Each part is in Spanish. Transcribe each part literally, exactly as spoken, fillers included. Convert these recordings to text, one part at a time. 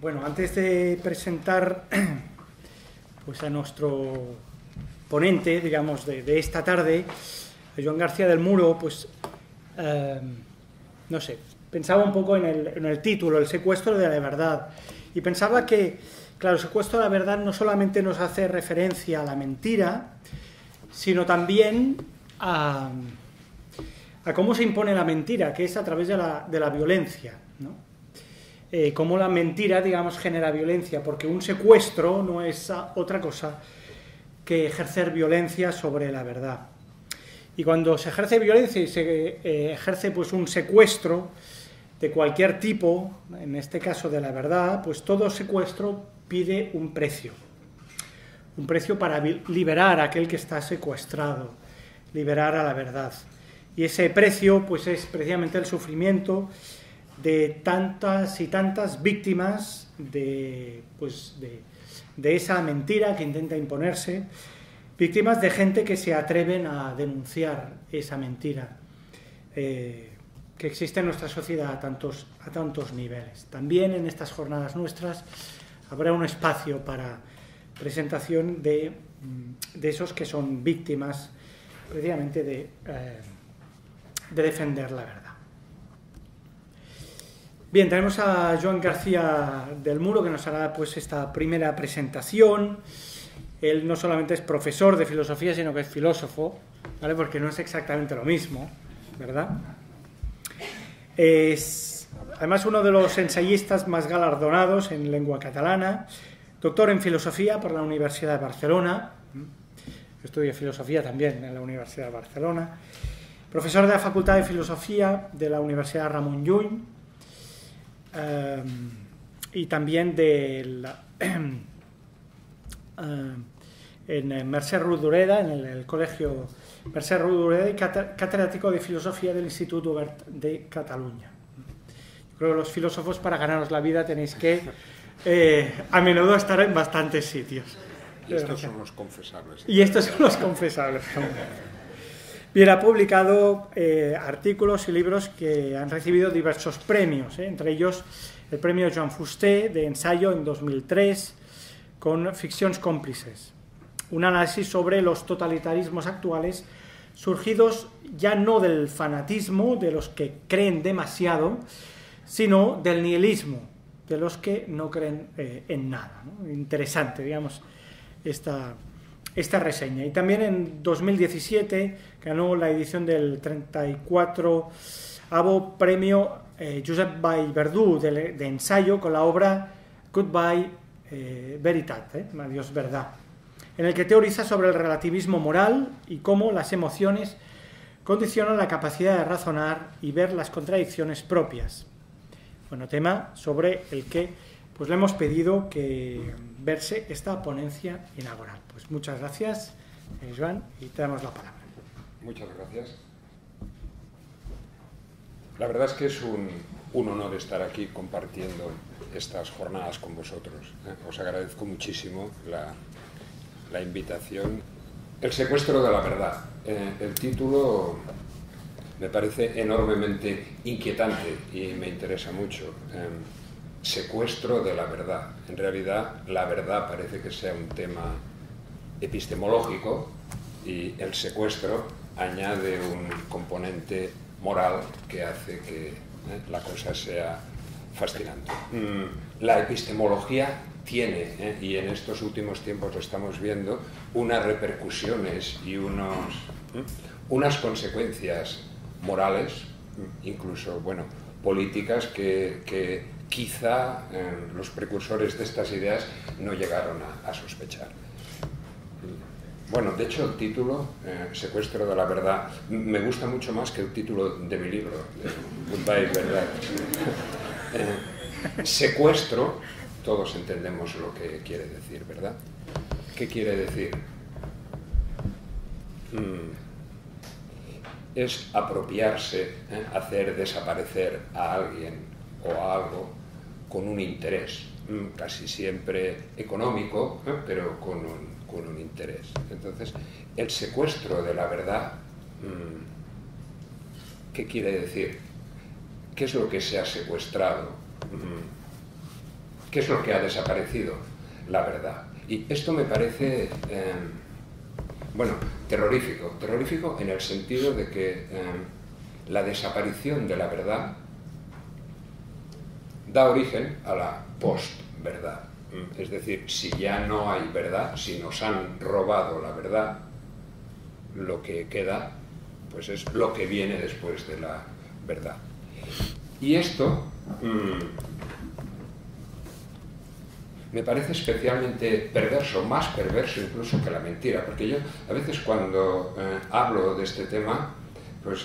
Bueno, antes de presentar pues, a nuestro ponente, digamos, de, de esta tarde, a Joan García del Muro, pues, eh, no sé, pensaba un poco en el, en el título, el secuestro de la verdad, y pensaba que, claro, el secuestro de la verdad no solamente nos hace referencia a la mentira, sino también a, a cómo se impone la mentira, que es a través de la, de la violencia, ¿no? Eh, cómo la mentira, digamos, genera violencia, porque un secuestro no es otra cosa que ejercer violencia sobre la verdad. Y cuando se ejerce violencia y se eh, ejerce pues, un secuestro de cualquier tipo, en este caso de la verdad, pues todo secuestro pide un precio. Un precio para liberar a aquel que está secuestrado, liberar a la verdad. Y ese precio pues, es precisamente el sufrimiento de tantas y tantas víctimas de, pues de, de esa mentira que intenta imponerse, víctimas de gente que se atreven a denunciar esa mentira eh, que existe en nuestra sociedad a tantos, a tantos niveles. También en estas jornadas nuestras habrá un espacio para presentación de, de esos que son víctimas precisamente de, eh, de defender la verdad. Bien, tenemos a Joan García del Muro que nos hará pues esta primera presentación. Él no solamente es profesor de filosofía, sino que es filósofo, ¿vale? Porque no es exactamente lo mismo, ¿verdad? Es además uno de los ensayistas más galardonados en lengua catalana, doctor en filosofía por la Universidad de Barcelona, estudia filosofía también en la Universidad de Barcelona, profesor de la Facultad de Filosofía de la Universidad Ramón Llull, Um, y también de la, uh, en Mercè Rodoreda, en el, el colegio Mercè Rodoreda, y catedrático de filosofía del Instituto de Cataluña. Yo creo que los filósofos, para ganaros la vida, tenéis que eh, a menudo estar en bastantes sitios. Y estos son los confesables. Y estos son los confesables. Bien, ha publicado eh, artículos y libros que han recibido diversos premios, ¿eh? Entre ellos el premio Joan Fuster de ensayo en dos mil tres con Ficciones cómplices, un análisis sobre los totalitarismos actuales surgidos ya no del fanatismo de los que creen demasiado, sino del nihilismo de los que no creen eh, en nada, ¿no? Interesante, digamos, esta... esta reseña. Y también en dos mil diecisiete ganó la edición del treinta y cuatroavo premio eh, Josep Vallverdú de, de ensayo con la obra Good bye eh, Veritat, eh, Adiós Verdad, en el que teoriza sobre el relativismo moral y cómo las emociones condicionan la capacidad de razonar y ver las contradicciones propias. Bueno, tema sobre el que pues le hemos pedido que verse esta ponencia inaugural. Pues muchas gracias, Joan, y te damos la palabra. Muchas gracias. La verdad es que es un, un honor estar aquí compartiendo estas jornadas con vosotros, ¿eh? Os agradezco muchísimo la, la invitación. El secuestro de la verdad. Eh, el título me parece enormemente inquietante y me interesa mucho. Eh, Secuestro de la verdad. En realidad, la verdad parece que sea un tema epistemológico y el secuestro añade un componente moral que hace que eh, la cosa sea fascinante. Mm, la epistemología tiene, eh, y en estos últimos tiempos lo estamos viendo, unas repercusiones y unos, eh, unas consecuencias morales, incluso, bueno, políticas que... que quizá eh, los precursores de estas ideas no llegaron a, a sospechar. Bueno, de hecho el título, eh, Secuestro de la Verdad, me gusta mucho más que el título de mi libro, de Good bye Verdad. eh, secuestro, todos entendemos lo que quiere decir, ¿verdad? ¿Qué quiere decir? Mm. Es apropiarse, eh, hacer desaparecer a alguien o a algo con un interés, casi siempre económico, ¿eh? Pero con un, con un interés. Entonces, el secuestro de la verdad, ¿qué quiere decir? ¿Qué es lo que se ha secuestrado? ¿Qué es lo que ha desaparecido? La verdad. Y esto me parece, eh, bueno, terrorífico. Terrorífico en el sentido de que eh, la desaparición de la verdad da origen a la post-verdad. Es decir, si ya no hay verdad, si nos han robado la verdad, lo que queda pues es lo que viene después de la verdad. Y esto mmm, me parece especialmente perverso, más perverso incluso que la mentira, porque yo a veces cuando eh, hablo de este tema, pues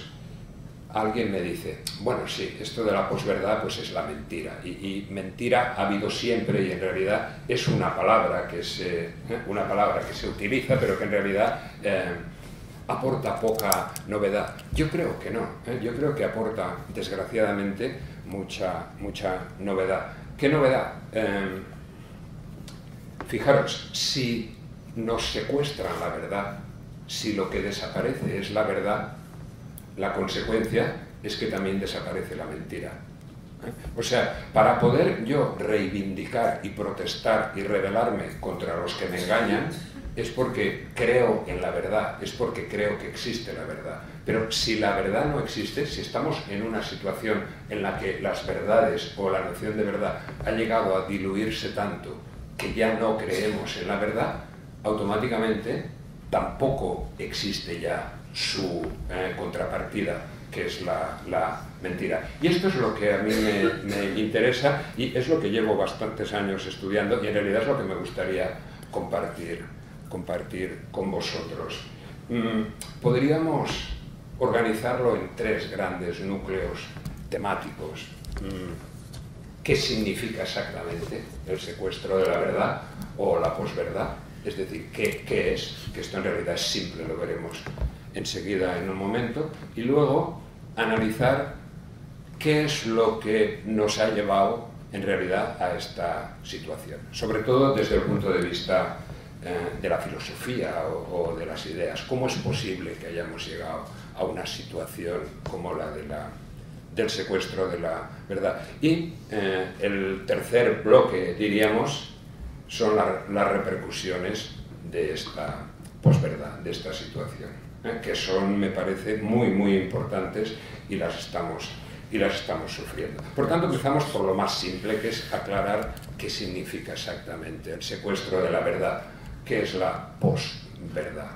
alguien me dice, bueno, sí, esto de la posverdad pues es la mentira, y, y mentira ha habido siempre, y en realidad es una palabra que se, eh, una palabra que se utiliza, pero que en realidad eh, aporta poca novedad. Yo creo que no, ¿eh? Yo creo que aporta, desgraciadamente, mucha, mucha novedad. ¿Qué novedad? Eh, fijaros, si nos secuestran la verdad, si lo que desaparece es la verdad, la consecuencia es que también desaparece la mentira. ¿Eh? O sea, para poder yo reivindicar y protestar y rebelarme contra los que me engañan, es porque creo en la verdad, es porque creo que existe la verdad. Pero si la verdad no existe, si estamos en una situación en la que las verdades o la noción de verdad ha llegado a diluirse tanto que ya no creemos en la verdad, automáticamente tampoco existe ya su eh, contrapartida, que es la, la mentira. Y esto es lo que a mí me, me interesa, y es lo que llevo bastantes años estudiando, y en realidad es lo que me gustaría compartir. compartir con vosotros. Podríamos organizarlo en tres grandes núcleos temáticos. ¿Qué significa exactamente el secuestro de la verdad o la posverdad? Es decir, ¿qué, qué es? Que esto en realidad es simple, lo veremos enseguida en un momento. Y luego analizar qué es lo que nos ha llevado en realidad a esta situación, sobre todo desde el punto de vista de la filosofía o, o de las ideas. ¿Cómo es posible que hayamos llegado a una situación como la, de la del secuestro de la verdad? Y eh, el tercer bloque, diríamos, son la, las repercusiones de esta posverdad, de esta situación, ¿eh? Que son, me parece, muy, muy importantes y las estamos, y las estamos sufriendo. Por tanto, empezamos por lo más simple, que es aclarar qué significa exactamente el secuestro de la verdad. ¿Qué es la posverdad?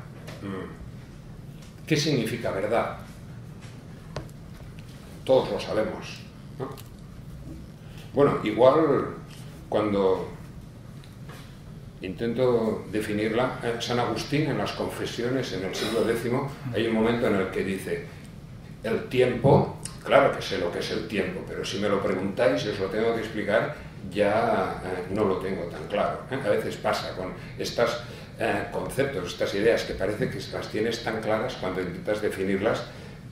¿Qué significa verdad? Todos lo sabemos, ¿no? Bueno, igual cuando intento definirla, San Agustín en las Confesiones, en el siglo décimo, hay un momento en el que dice, el tiempo, claro que sé lo que es el tiempo, pero si me lo preguntáis y os lo tengo que explicar, ya eh, no lo tengo tan claro. ¿eh? A veces pasa con estos eh, conceptos, estas ideas que parece que las tienes tan claras, cuando intentas definirlas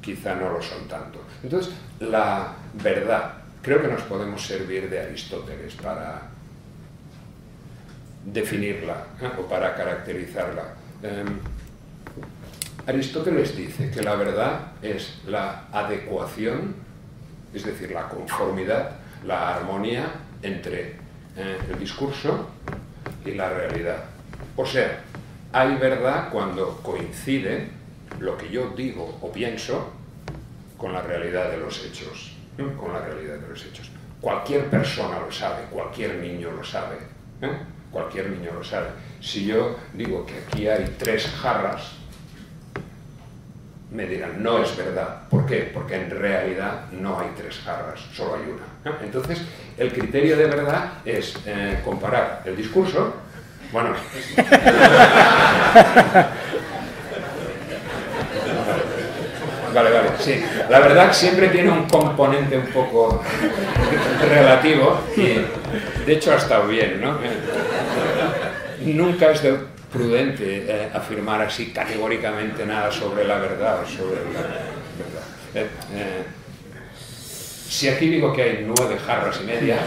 quizá no lo son tanto. Entonces, la verdad, creo que nos podemos servir de Aristóteles para definirla ¿eh? o para caracterizarla. Eh, Aristóteles dice que la verdad es la adecuación, es decir, la conformidad, la armonía entre eh, el discurso y la realidad. O sea, hay verdad cuando coincide lo que yo digo o pienso con la realidad de los hechos. ¿eh? Con la realidad de los hechos. Cualquier persona lo sabe, cualquier niño lo sabe. ¿eh? Cualquier niño lo sabe. Si yo digo que aquí hay tres jarras, me dirán, no es verdad. ¿Por qué? Porque en realidad no hay tres jarras, solo hay una. Entonces, el criterio de verdad es eh, comparar el discurso, bueno, vale, vale, sí. La verdad siempre tiene un componente un poco relativo, y de hecho ha estado bien, ¿no? Nunca es de... prudente eh, afirmar así categóricamente nada sobre la verdad o sobre la verdad. Eh, eh, si aquí digo que hay nueve jarras y media,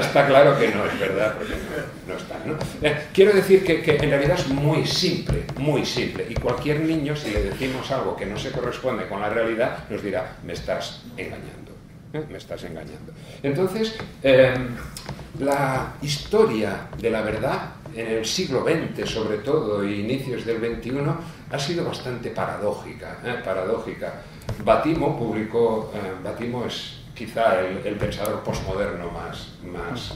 está claro que no es verdad, porque no, no está, ¿no? Eh, quiero decir que, que en realidad es muy simple, muy simple, y cualquier niño, si le decimos algo que no se corresponde con la realidad, nos dirá, me estás engañando, ¿eh? me estás engañando. Entonces, eh, La historia de la verdad en el siglo veinte, sobre todo, e inicios del veintiuno, ha sido bastante paradójica. ¿eh? paradójica. Vattimo publicó, eh, Vattimo es quizá el, el pensador posmoderno más, más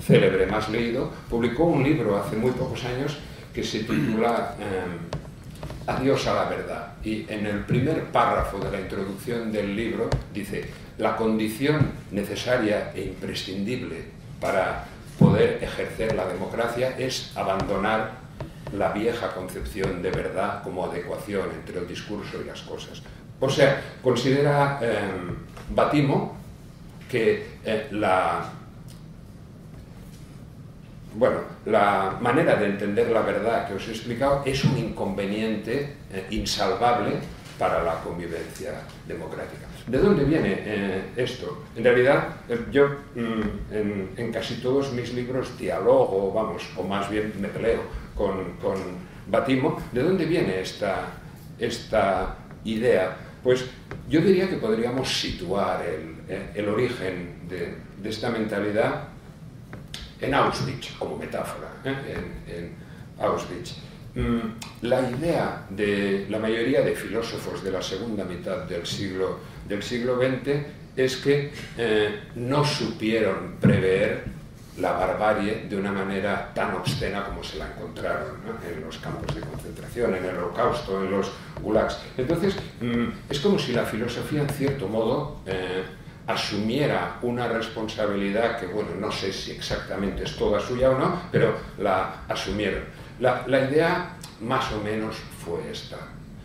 célebre, más leído, publicó un libro hace muy pocos años que se titula eh, Adiós a la verdad, y en el primer párrafo de la introducción del libro dice: la condición necesaria e imprescindible para poder ejercer la democracia es abandonar la vieja concepción de verdad como adecuación entre el discurso y las cosas. O sea, considera eh, Vattimo que eh, la, bueno, la manera de entender la verdad que os he explicado es un inconveniente eh, insalvable para la convivencia democrática. ¿De dónde viene eh, esto? En realidad, yo mm, en, en casi todos mis libros dialogo, vamos, o más bien me peleo con, con Vattimo. ¿De dónde viene esta, esta idea? Pues yo diría que podríamos situar el, eh, el origen de, de esta mentalidad en Auschwitz, como metáfora, ¿eh? en, en Auschwitz. La idea de la mayoría de filósofos de la segunda mitad del siglo, del siglo veinte es que eh, no supieron prever la barbarie de una manera tan obscena como se la encontraron, ¿no? En los campos de concentración, en el holocausto, en los gulags. Entonces, es como si la filosofía, en cierto modo, eh, asumiera una responsabilidad que, bueno, no sé si exactamente es toda suya o no, pero la asumieron. La, la idea más o menos fue esta.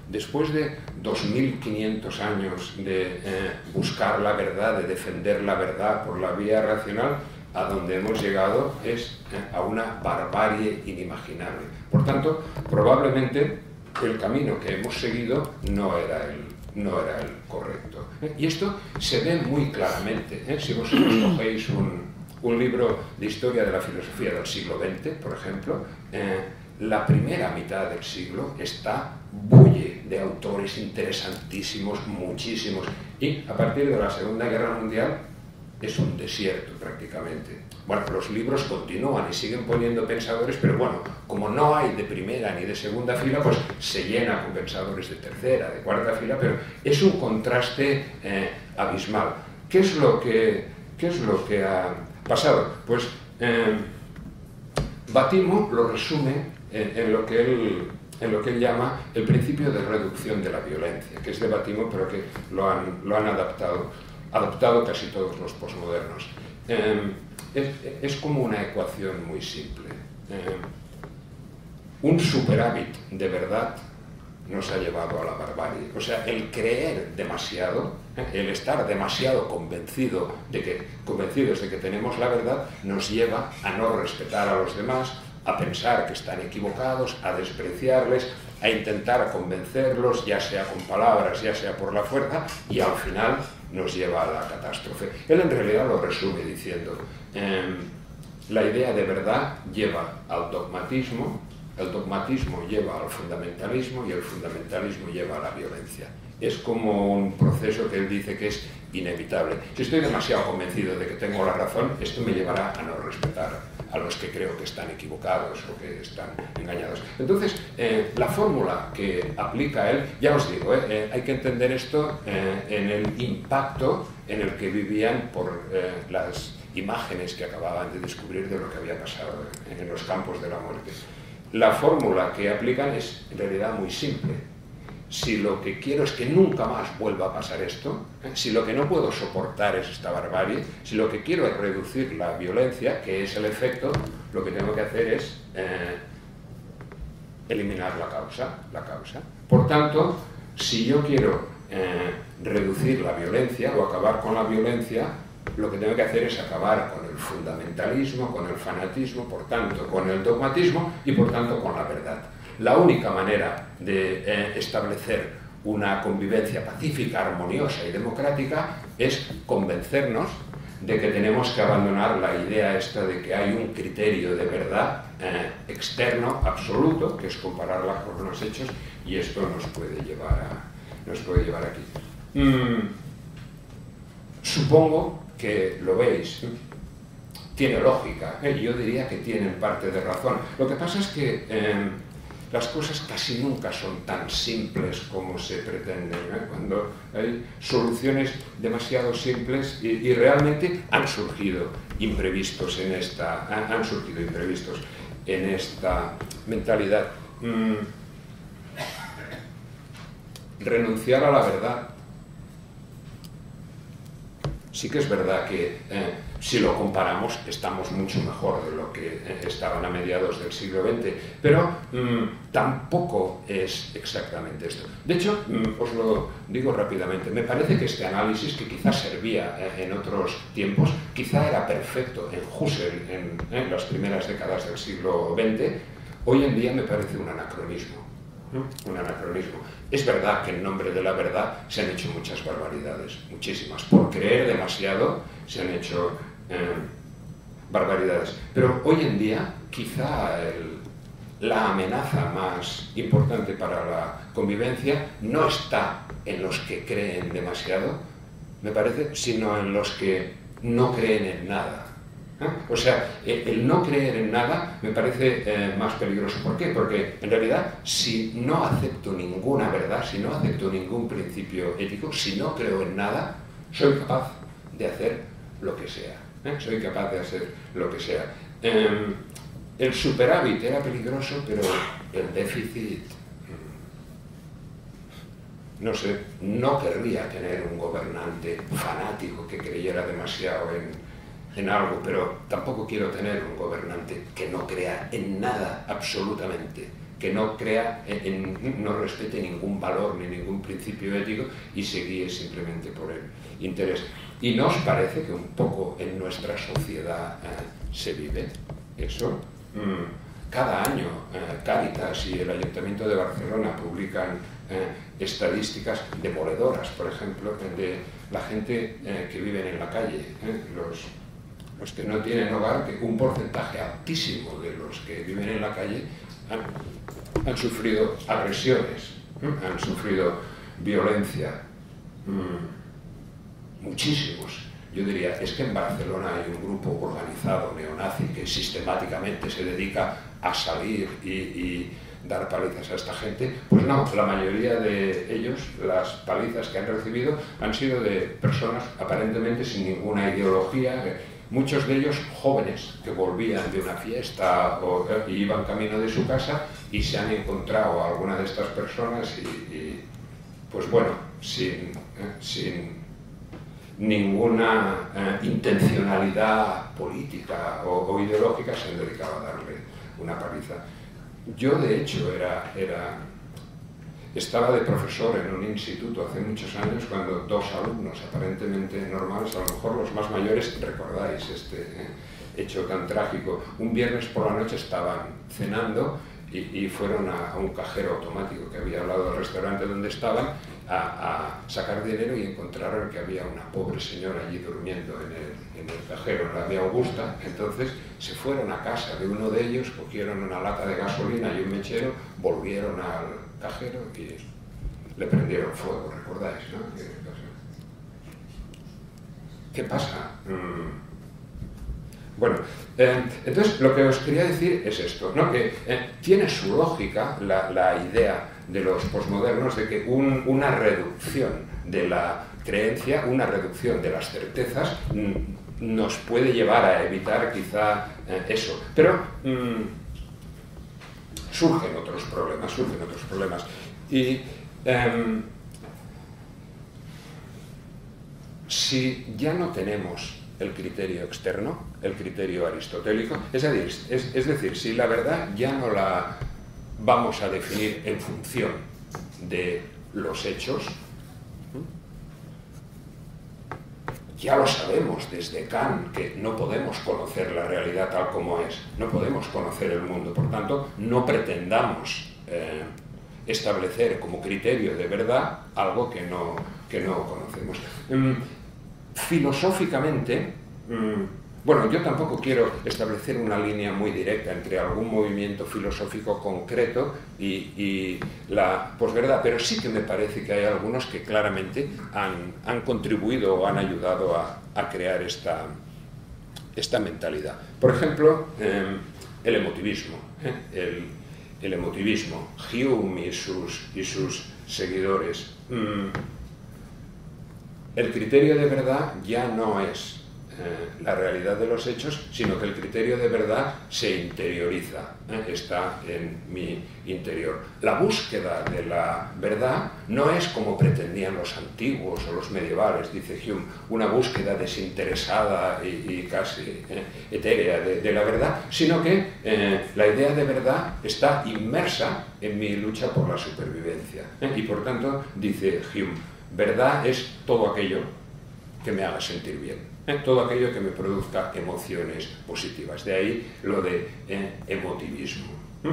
Después de dos mil quinientos años de eh, buscar la verdad, de defender la verdad por la vía racional, a donde hemos llegado es eh, a una barbarie inimaginable. Por tanto, probablemente el camino que hemos seguido no era el, no era el correcto. ¿Eh? Y esto se ve muy claramente. ¿eh? Si vosotros cogéis un, un libro de historia de la filosofía del siglo veinte, por ejemplo, eh, la primera mitad del siglo está bulle de autores interesantísimos, muchísimos, y a partir de la Segunda Guerra Mundial es un desierto prácticamente. Bueno, los libros continúan y siguen poniendo pensadores, pero bueno, como no hay de primera ni de segunda fila, pues se llena con pensadores de tercera, de cuarta fila, pero es un contraste eh, abismal. ¿Qué es lo que, qué es lo que ha pasado? Pues eh, Vattimo lo resume en, en, lo que él, en lo que él llama el principio de reducción de la violencia, que es de Vattimo, pero que lo han, lo han adaptado, adaptado casi todos los posmodernos. Eh, es, es como una ecuación muy simple. Eh, un superávit de verdad nos ha llevado a la barbarie. O sea, el creer demasiado, el estar demasiado convencido de que, convencidos de que tenemos la verdad, nos lleva a no respetar a los demás, a pensar que están equivocados, a despreciarles, a intentar convencerlos, ya sea con palabras, ya sea por la fuerza, y al final nos lleva a la catástrofe. Él en realidad lo resume diciendo, eh, la idea de verdad lleva al dogmatismo, el dogmatismo lleva al fundamentalismo y el fundamentalismo lleva a la violencia. Es como un proceso que él dice que es inevitable. Si estoy demasiado convencido de que tengo la razón, esto me llevará a no respetar a los que creo que están equivocados o que están engañados. Entonces, eh, la fórmula que aplica él, ya os digo, eh, eh, hay que entender esto eh, en el impacto en el que vivían por eh, las imágenes que acababan de descubrir de lo que había pasado en, en los campos de la muerte. La fórmula que aplican es en realidad muy simple. Si lo que quiero es que nunca más vuelva a pasar esto, si lo que no puedo soportar es esta barbarie, si lo que quiero es reducir la violencia, que es el efecto, lo que tengo que hacer es eh, eliminar la causa, la causa. Por tanto, si yo quiero eh, reducir la violencia o acabar con la violencia, lo que tengo que hacer es acabar con el fundamentalismo, con el fanatismo, por tanto, con el dogmatismo y por tanto con la verdad. La única manera de eh, establecer una convivencia pacífica, armoniosa y democrática es convencernos de que tenemos que abandonar la idea esta de que hay un criterio de verdad eh, externo, absoluto, que es compararla con los hechos, y esto nos puede llevar, a, nos puede llevar aquí. Mm, supongo que lo veis. tiene lógica, ¿eh? Yo diría que tienen parte de razón. Lo que pasa es que eh, las cosas casi nunca son tan simples como se pretenden, ¿eh? Cuando hay soluciones demasiado simples y, y realmente han surgido imprevistos en esta, han, han surgido imprevistos en esta mentalidad. Mm. Renunciar a la verdad. Sí que es verdad que eh, si lo comparamos estamos mucho mejor de lo que eh, estaban a mediados del siglo veinte, pero mmm, tampoco es exactamente esto. De hecho, mmm, os lo digo rápidamente, me parece que este análisis, que quizás servía eh, en otros tiempos, quizá era perfecto en Husserl en, en las primeras décadas del siglo veinte, hoy en día me parece un anacronismo. Un anacronismo. Es verdad que en nombre de la verdad se han hecho muchas barbaridades, muchísimas. Por creer demasiado se han hecho eh, barbaridades. Pero hoy en día quizá el, la amenaza más importante para la convivencia no está en los que creen demasiado, me parece, sino en los que no creen en nada. ¿Eh? O sea, el no creer en nada me parece eh, más peligroso. ¿Por qué? Porque en realidad si no acepto ninguna verdad, si no acepto ningún principio ético, si no creo en nada, soy capaz de hacer lo que sea. ¿Eh? Soy capaz de hacer lo que sea. Eh, el superávit era peligroso, pero el déficit... No sé, no querría tener un gobernante fanático que creyera demasiado en... en algo, pero tampoco quiero tener un gobernante que no crea en nada absolutamente, que no crea, en, en, no respete ningún valor ni ningún principio ético y se guíe simplemente por el interés. ¿Y no os parece que un poco en nuestra sociedad eh, se vive eso? Mm. Cada año eh, Cáritas y el Ayuntamiento de Barcelona publican eh, estadísticas demoledoras, por ejemplo, de la gente eh, que vive en la calle, eh, los los que no tienen hogar, que un porcentaje altísimo de los que viven en la calle han, han sufrido agresiones, han sufrido violencia, mm, muchísimos. Yo diría, es que en Barcelona hay un grupo organizado neonazi que sistemáticamente se dedica a salir y, y dar palizas a esta gente. Pues no, la mayoría de ellos, las palizas que han recibido, han sido de personas aparentemente sin ninguna ideología, muchos de ellos jóvenes que volvían de una fiesta o, y iban camino de su casa y se han encontrado a alguna de estas personas y, y pues bueno, sin, eh, sin ninguna eh, intencionalidad política o, o ideológica se han dedicado a darle una paliza. Yo de hecho era, era, estaba de profesor en un instituto hace muchos años cuando dos alumnos aparentemente normales, a lo mejor los más mayores, recordáis este eh, hecho tan trágico, un viernes por la noche estaban cenando y, y fueron a, a un cajero automático que había al lado del restaurante donde estaban a, a sacar dinero y encontraron que había una pobre señora allí durmiendo en el, en el cajero, en la de Augusta. Entonces se fueron a casa de uno de ellos, cogieron una lata de gasolina y un mechero, volvieron al cajero y le prendieron fuego, ¿recordáis? ¿No? ¿Qué pasa? Bueno, eh, entonces lo que os quería decir es esto, ¿no? Que eh, tiene su lógica la, la idea de los posmodernos de que un, una reducción de la creencia, una reducción de las certezas nos puede llevar a evitar quizá eh, eso, pero... Mm, surgen otros problemas, surgen otros problemas. Y eh, si ya no tenemos el criterio externo, el criterio aristotélico, es decir, es, es decir, si la verdad ya no la vamos a definir en función de los hechos, ya lo sabemos desde Kant que no podemos conocer la realidad tal como es, no podemos conocer el mundo, por tanto no pretendamos eh, establecer como criterio de verdad algo que no, que no conocemos. Mm, filosóficamente, mm, bueno, yo tampoco quiero establecer una línea muy directa entre algún movimiento filosófico concreto y, y la posverdad, pero sí que me parece que hay algunos que claramente han, han contribuido o han ayudado a, a crear esta, esta mentalidad. Por ejemplo, eh, el emotivismo. ¿eh? El, el emotivismo. Hume y sus, y sus seguidores. Mm. El criterio de verdad ya no es eh, la realidad de los hechos, sino que el criterio de verdad se interioriza, ¿eh? está en mi interior. La búsqueda de la verdad no es como pretendían los antiguos o los medievales, dice Hume, una búsqueda desinteresada y, y casi eh, etérea de, de la verdad, sino que eh, la idea de verdad está inmersa en mi lucha por la supervivencia. ¿eh? Y por tanto, dice Hume, verdad es todo aquello que me haga sentir bien, ¿eh? todo aquello que me produzca emociones positivas. De ahí lo de eh, emotivismo.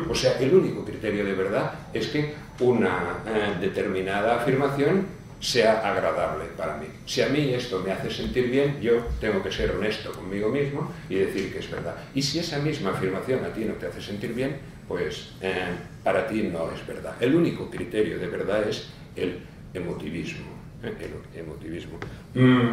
O sea, el único criterio de verdad es que una eh, determinada afirmación sea agradable para mí. Si a mí esto me hace sentir bien, yo tengo que ser honesto conmigo mismo y decir que es verdad. Y si esa misma afirmación a ti no te hace sentir bien, pues eh, para ti no es verdad. El único criterio de verdad es el emotivismo. Eh, el emotivismo. Mm.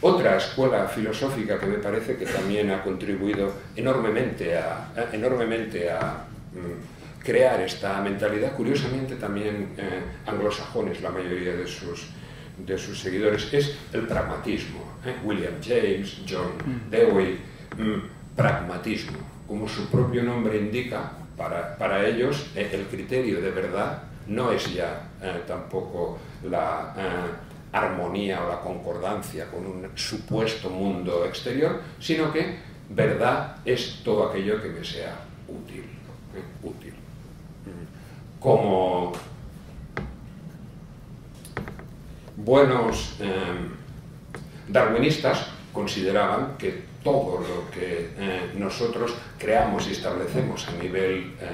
Otra escuela filosófica que me parece que también ha contribuido enormemente a, a, enormemente a mm, crear esta mentalidad, curiosamente también eh, anglosajones, la mayoría de sus, de sus seguidores, es el pragmatismo. ¿eh? William James, John Dewey, mm, pragmatismo. Como su propio nombre indica, para, para ellos eh, el criterio de verdad no es ya eh, tampoco la... Eh, armonía o la concordancia con un supuesto mundo exterior, sino que verdad es todo aquello que me sea útil. ¿eh? útil. Como buenos eh, darwinistas consideraban que todo lo que eh, nosotros creamos y establecemos a nivel eh,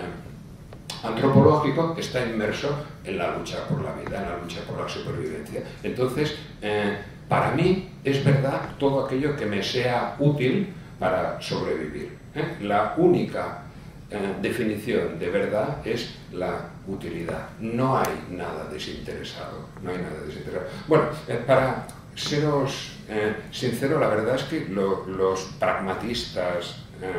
antropológico está inmerso en la lucha por la vida, en la lucha por la supervivencia. Entonces, eh, para mí es verdad todo aquello que me sea útil para sobrevivir. ¿eh? La única eh, definición de verdad es la utilidad. No hay nada desinteresado. No hay nada desinteresado. Bueno, eh, para seros eh, sincero, la verdad es que lo, los pragmatistas... Eh,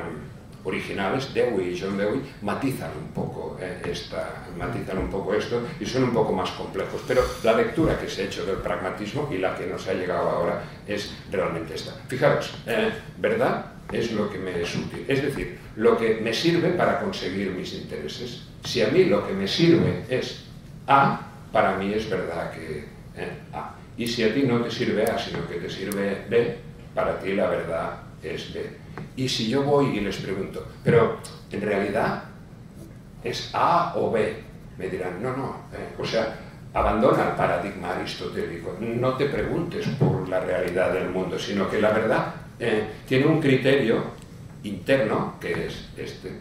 originales, Dewey y John Dewey, matizan un poco eh, esta, matizan un poco esto y son un poco más complejos, pero la lectura que se ha hecho del pragmatismo y la que nos ha llegado ahora es realmente esta. Fijaros, eh, verdad es lo que me es útil, es decir, lo que me sirve para conseguir mis intereses. Si a mí lo que me sirve es A, para mí es verdad que eh, A. Y si a ti no te sirve A, sino que te sirve B, para ti la verdad es B. Y si yo voy y les pregunto, pero en realidad es A o B, me dirán, no, no, eh, o sea, abandona el paradigma aristotélico, no te preguntes por la realidad del mundo, sino que la verdad eh, tiene un criterio interno que es este.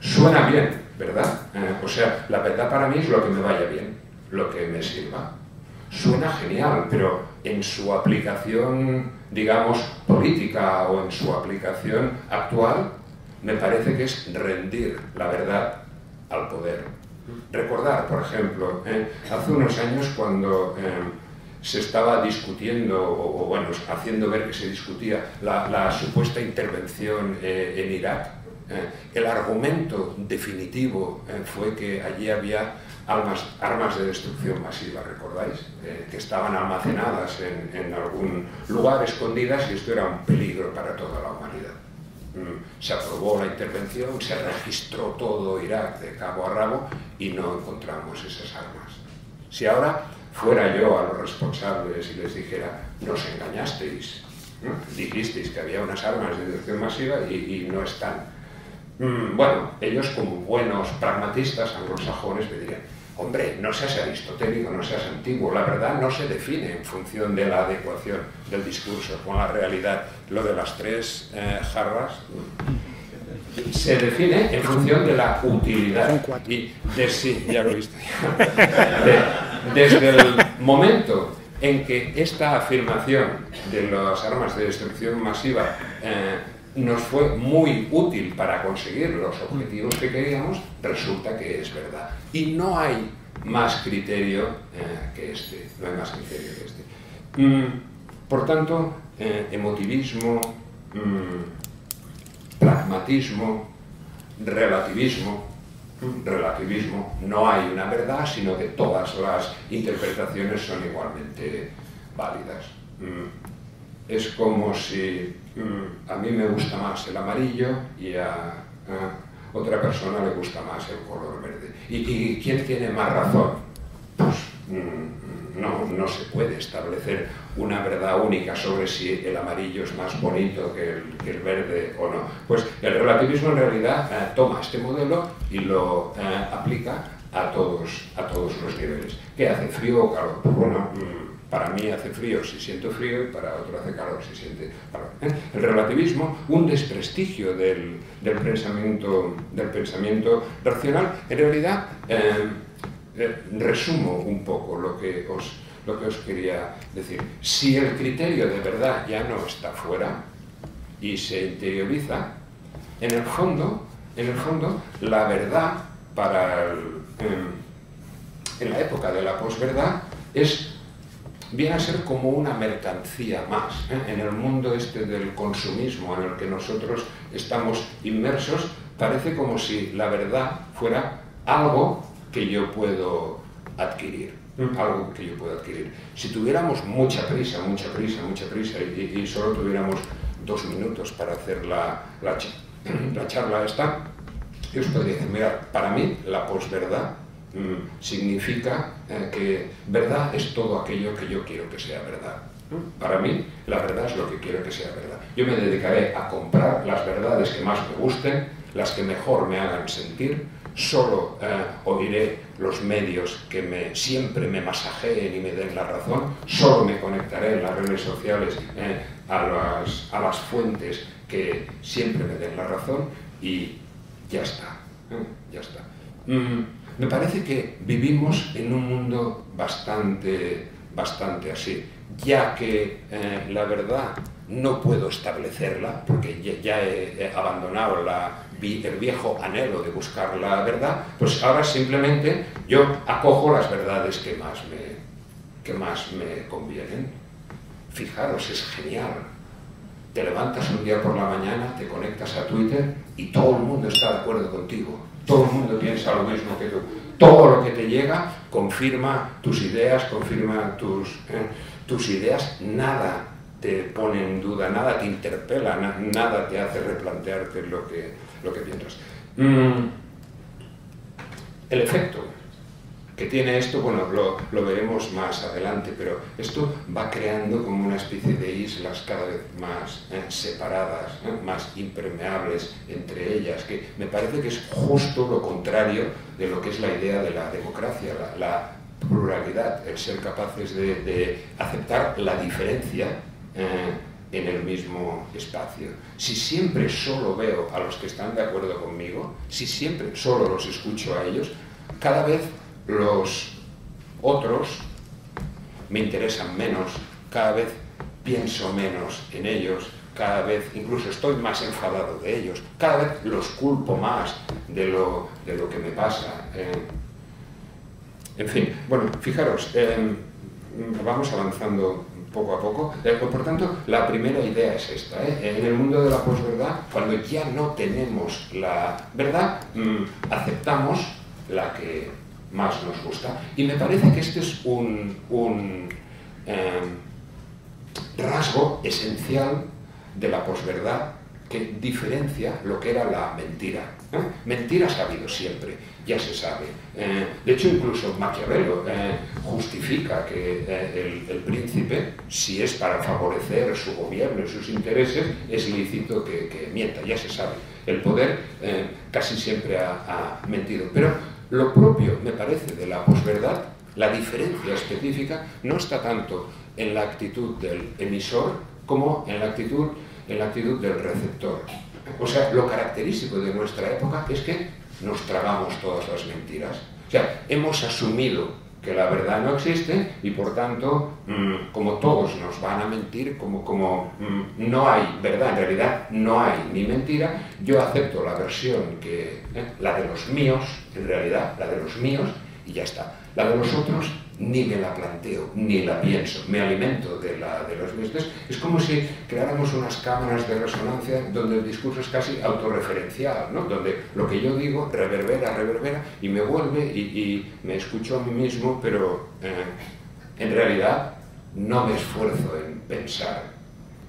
Suena bien, ¿verdad? Eh, o sea, la verdad para mí es lo que me vaya bien, lo que me sirva. Suena genial, pero en su aplicación, digamos, política o en su aplicación actual, me parece que es rendir la verdad al poder. Recordar, por ejemplo, eh, hace unos años cuando eh, se estaba discutiendo, o, o bueno, haciendo ver que se discutía la, la supuesta intervención eh, en Irak, eh, el argumento definitivo eh, fue que allí había... Armas, armas de destrucción masiva, ¿recordáis? Eh, que estaban almacenadas en, en algún lugar, escondidas, y esto era un peligro para toda la humanidad. Mm, se aprobó la intervención, se registró todo Irak de cabo a rabo y no encontramos esas armas. Si ahora fuera yo a los responsables y les dijera, nos engañasteis, ¿no? Dijisteis que había unas armas de destrucción masiva y, y no están. Mm, bueno, ellos como buenos pragmatistas anglosajones me dirían, hombre, no seas aristotélico, no seas antiguo, la verdad no se define en función de la adecuación del discurso con la realidad. Lo de las tres eh, jarras se define en función de la utilidad. Y de, sí, ya lo he visto. De, desde el momento en que esta afirmación de las armas de destrucción masiva eh, nos fue muy útil para conseguir los objetivos que queríamos, resulta que es verdad. Y no hay más criterio eh, que este. No hay más criterio que este. Mm, por tanto, eh, emotivismo, mm, pragmatismo, relativismo, relativismo, no hay una verdad, sino que todas las interpretaciones son igualmente válidas. Es como si a mí me gusta más el amarillo y a, a otra persona le gusta más el color verde. ¿Y, y quién tiene más razón? Pues no, no se puede establecer una verdad única sobre si el amarillo es más bonito que el, que el verde o no. Pues el relativismo en realidad eh, toma este modelo y lo eh, aplica a todos, a todos los niveles. ¿Qué hace? ¿Frío o calor? Pues bueno, para mí hace frío si siento frío y para otro hace calor si siente calor. ¿Eh? El relativismo, un desprestigio del, del, pensamiento, del pensamiento racional, en realidad... Eh, resumo un poco lo que, os, lo que os quería decir. Si el criterio de verdad ya no está fuera y se interioriza, en el fondo, en el fondo la verdad para el, eh, en la época de la posverdad es, viene a ser como una mercancía más. ¿eh? En el mundo este del consumismo en el que nosotros estamos inmersos, parece como si la verdad fuera algo que yo puedo adquirir, algo que yo puedo adquirir. Si tuviéramos mucha prisa, mucha prisa, mucha prisa y, y solo tuviéramos dos minutos para hacer la, la, la charla esta, yo os podría decir, mira, para mí la posverdad mmm, significa eh, que verdad es todo aquello que yo quiero que sea verdad. Para mí la verdad es lo que quiero que sea verdad. Yo me dedicaré a comprar las verdades que más me gusten, las que mejor me hagan sentir. Solo eh, oiré los medios que me, siempre me masajeen y me den la razón, solo me conectaré en las redes sociales eh, a, las, a las fuentes que siempre me den la razón y ya está, eh, ya está. Mm, me parece que vivimos en un mundo bastante, bastante así, ya que eh, la verdad no puedo establecerla, porque ya, ya he abandonado la... el viejo anhelo de buscar la verdad, pues ahora simplemente yo acojo las verdades que más me, que más me convienen. Fijaros, es genial. Te levantas un día por la mañana, te conectas a Twitter y todo el mundo está de acuerdo contigo. Todo el mundo piensa lo mismo que tú. Todo lo que te llega confirma tus ideas, confirma tus, eh, tus ideas, nada te pone en duda, nada te interpela, na, nada te hace replantearte lo que, lo que piensas. Mm. El efecto que tiene esto, bueno, lo, lo veremos más adelante, pero esto va creando como una especie de islas cada vez más eh, separadas, eh, más impermeables entre ellas, que me parece que es justo lo contrario de lo que es la idea de la democracia, la, la pluralidad, el ser capaces de, de aceptar la diferencia Eh, en el mismo espacio. Si siempre solo veo a los que están de acuerdo conmigo, si siempre solo los escucho a ellos, cada vez los otros me interesan menos, cada vez pienso menos en ellos, cada vez incluso estoy más enfadado de ellos, cada vez los culpo más de lo, de lo que me pasa. Eh, en fin, bueno, fijaros, eh, vamos avanzando poco a poco. Por tanto, la primera idea es esta. ¿eh? En el mundo de la posverdad, cuando ya no tenemos la verdad, aceptamos la que más nos gusta. Y me parece que este es un, un eh, rasgo esencial de la posverdad que diferencia lo que era la mentira. ¿eh? Mentira ha habido siempre, ya se sabe. Eh, de hecho, incluso Maquiavelo eh, justifica que eh, el, el príncipe, si es para favorecer su gobierno y sus intereses, es lícito que, que mienta, ya se sabe. El poder eh, casi siempre ha, ha mentido. Pero lo propio, me parece, de la posverdad, la diferencia específica, no está tanto en la actitud del emisor como en la actitud en la actitud del receptor. O sea, lo característico de nuestra época es que nos tragamos todas las mentiras. O sea, hemos asumido que la verdad no existe y por tanto, mmm, como todos nos van a mentir, como, como mmm, no hay verdad, en realidad no hay ni mentira, yo acepto la versión que, eh, la de los míos, en realidad, la de los míos, y ya está. La de los otros ni me la planteo, ni la pienso, me alimento de, la, de los gestos. Es como si creáramos unas cámaras de resonancia donde el discurso es casi autorreferencial, ¿no? Donde lo que yo digo reverbera, reverbera y me vuelve y, y me escucho a mí mismo, pero eh, en realidad no me esfuerzo en pensar.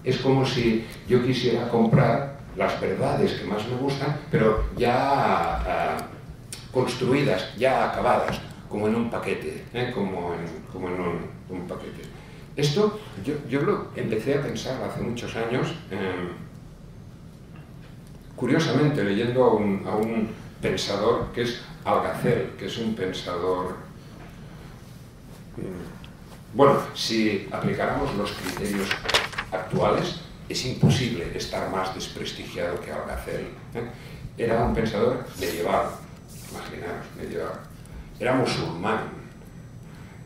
Es como si yo quisiera comprar las verdades que más me gustan, pero ya eh, construidas, ya acabadas, como en un paquete, ¿eh? como en, como en un, un paquete. Esto yo, yo lo empecé a pensar hace muchos años, eh, curiosamente leyendo a un, a un pensador que es Al-Ghazali, que es un pensador... Bueno, si aplicáramos los criterios actuales, es imposible estar más desprestigiado que Al-Ghazali, ¿eh? Era un pensador medieval, imaginaros, medieval. Era musulmán,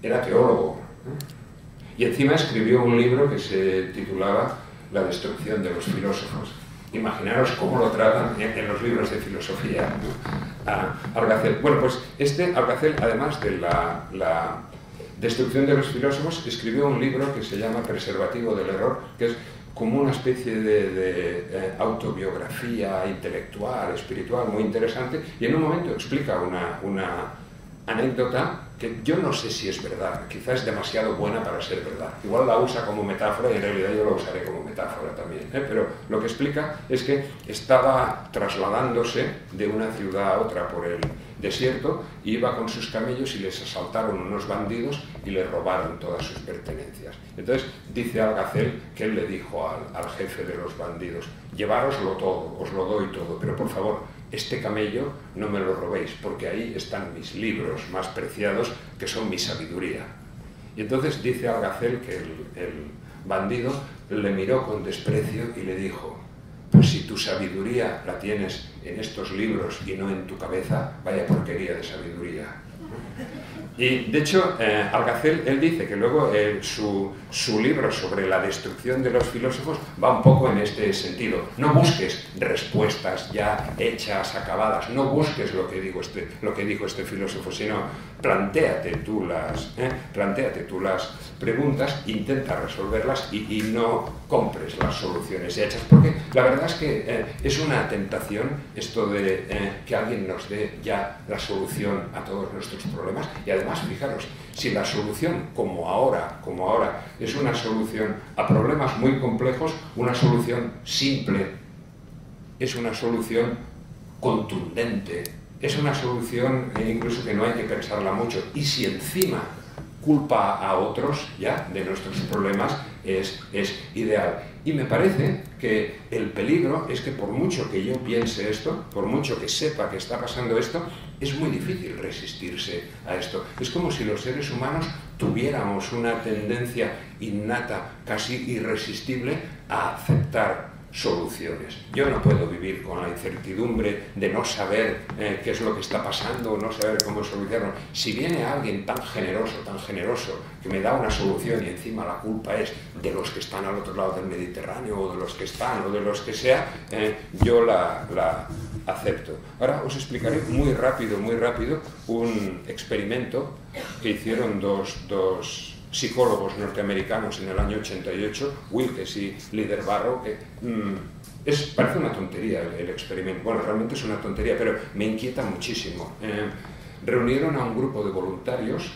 era teólogo, ¿eh? Y encima escribió un libro que se titulaba La destrucción de los filósofos. Imaginaros cómo lo tratan en los libros de filosofía, ¿no? Ah, Al-Ghazali. Bueno, pues este Al-Ghazali, además de la, la destrucción de los filósofos, escribió un libro que se llama Preservativo del error, que es como una especie de, de eh, autobiografía intelectual, espiritual, muy interesante, y en un momento explica una... una anécdota que yo no sé si es verdad, quizás es demasiado buena para ser verdad. Igual la usa como metáfora y en realidad yo la usaré como metáfora también, ¿eh? Pero lo que explica es que estaba trasladándose de una ciudad a otra por el desierto, iba con sus camellos y les asaltaron unos bandidos y le robaron todas sus pertenencias. Entonces dice Al-Ghazali que él le dijo al, al jefe de los bandidos: llevároslo todo, os lo doy todo, pero por favor, este camello no me lo robéis, porque ahí están mis libros más preciados, que son mi sabiduría. Y entonces dice Al-Ghazali que el, el bandido le miró con desprecio y le dijo: pues si tu sabiduría la tienes en estos libros y no en tu cabeza, vaya porquería de sabiduría. Y de hecho, eh, Al-Ghazali, él dice que luego eh, su, su libro sobre la destrucción de los filósofos va un poco en este sentido. No busques respuestas ya hechas, acabadas, no busques lo que, digo este, lo que dijo este filósofo, sino plantéate tú las, eh, plantéate tú las preguntas, intenta resolverlas y, y no compres las soluciones hechas, porque la verdad es que eh, es una tentación esto de eh, que alguien nos dé ya la solución a todos nuestros problemas. Y además, fijaros, si la solución, como ahora, como ahora, es una solución a problemas muy complejos, una solución simple es una solución contundente, es una solución incluso que no hay que pensarla mucho. Y si encima culpa a otros ya de nuestros problemas, es, es ideal. Y me parece que el peligro es que por mucho que yo piense esto, por mucho que sepa que está pasando esto, es muy difícil resistirse a esto. Es como si los seres humanos tuviéramos una tendencia innata, casi irresistible, a aceptar soluciones. Yo no puedo vivir con la incertidumbre de no saber eh, qué es lo que está pasando, no saber cómo solucionarlo. Si viene alguien tan generoso, tan generoso, que me da una solución y encima la culpa es de los que están al otro lado del Mediterráneo, o de los que están, o de los que sea, eh, yo la, la acepto. Ahora os explicaré muy rápido, muy rápido, un experimento que hicieron dos... dos psicólogos norteamericanos en el año ochenta y ocho, Wilkes y Liderbarrow. Que, mmm, es, parece una tontería el, el experimento, bueno, realmente es una tontería, pero me inquieta muchísimo. Eh, reunieron a un grupo de voluntarios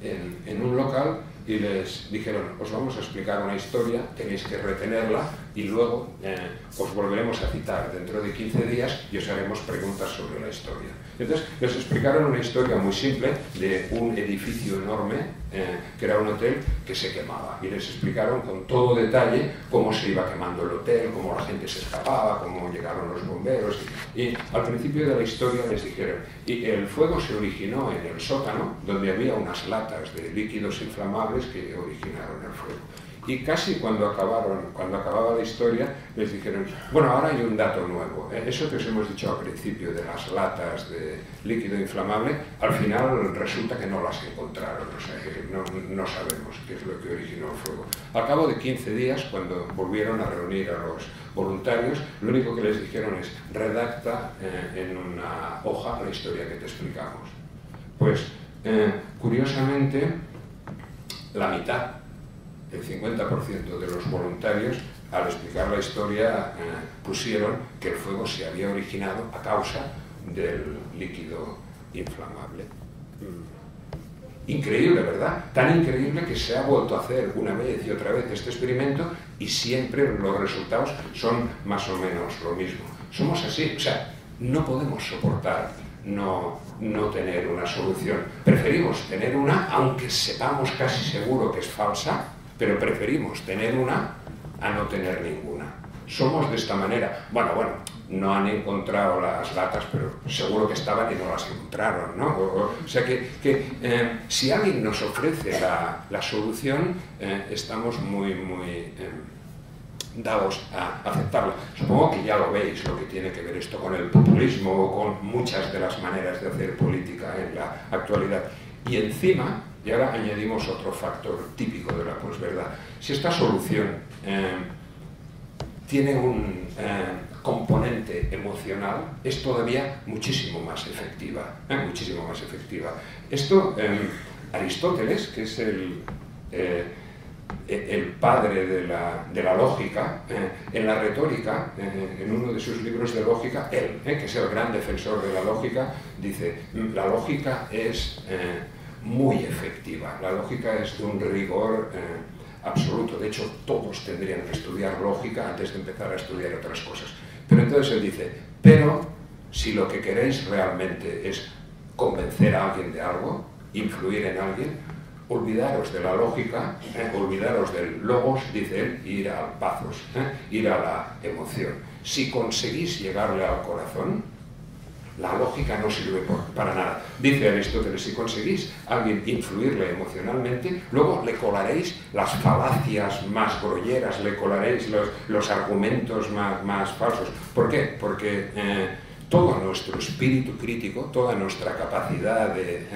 en, en un local y les dijeron: os vamos a explicar una historia, tenéis que retenerla y luego eh, os volveremos a citar dentro de quince días y os haremos preguntas sobre la historia. Entonces les explicaron una historia muy simple de un edificio enorme eh, que era un hotel que se quemaba, y les explicaron con todo detalle cómo se iba quemando el hotel, cómo la gente se escapaba, cómo llegaron los bomberos. Y al principio de la historia les dijeron: y el fuego se originó en el sótano, donde había unas latas de líquidos inflamables que originaron el fuego. Y casi cuando acabaron, cuando acababa la historia, les dijeron: bueno, ahora hay un dato nuevo. Eso que os hemos dicho al principio de las latas de líquido inflamable, al final resulta que no las encontraron, o sea, que no, no sabemos qué es lo que originó el fuego. Al cabo de quince días, cuando volvieron a reunir a los voluntarios, lo único que les dijeron es: redacta eh, en una hoja la historia que te explicamos. Pues eh, curiosamente, la mitad, el cincuenta por ciento de los voluntarios, al explicar la historia, eh, pusieron que el fuego se había originado a causa del líquido inflamable. Increíble, ¿verdad? Tan increíble que se ha vuelto a hacer una vez y otra vez este experimento y siempre los resultados son más o menos lo mismo. Somos así, o sea, no podemos soportar no, no tener una solución. Preferimos tener una, aunque sepamos casi seguro que es falsa, pero preferimos tener una a no tener ninguna. Somos de esta manera. Bueno, bueno, no han encontrado las latas, pero seguro que estaban y no las encontraron, ¿no? O, o, o sea que, que eh, si alguien nos ofrece la, la solución, eh, estamos muy, muy eh, dados a aceptarla. Supongo que ya lo veis, lo que tiene que ver esto con el populismo o con muchas de las maneras de hacer política en la actualidad. Y encima, y ahora añadimos otro factor típico de la posverdad, si esta solución eh, tiene un eh, componente emocional, es todavía muchísimo más efectiva, ¿eh? muchísimo más efectiva. Esto, eh, Aristóteles, que es el, eh, el padre de la, de la lógica, eh, en la retórica, eh, en uno de sus libros de lógica, él, eh, que es el gran defensor de la lógica, dice, la lógica es eh, muy efectiva, la lógica es de un rigor eh, absoluto, de hecho todos tendrían que estudiar lógica antes de empezar a estudiar otras cosas. Pero entonces él dice, pero si lo que queréis realmente es convencer a alguien de algo, influir en alguien, olvidaros de la lógica, eh, olvidaros del logos, dice él, ir al pathos, eh, ir a la emoción. Si conseguís llegarle al corazón, la lógica no sirve por, para nada. Dice Aristóteles, si conseguís a alguien influirle emocionalmente, luego le colaréis las falacias más grolleras, le colaréis los, los argumentos más, más falsos. ¿Por qué? Porque eh, todo nuestro espíritu crítico, toda nuestra capacidad de eh,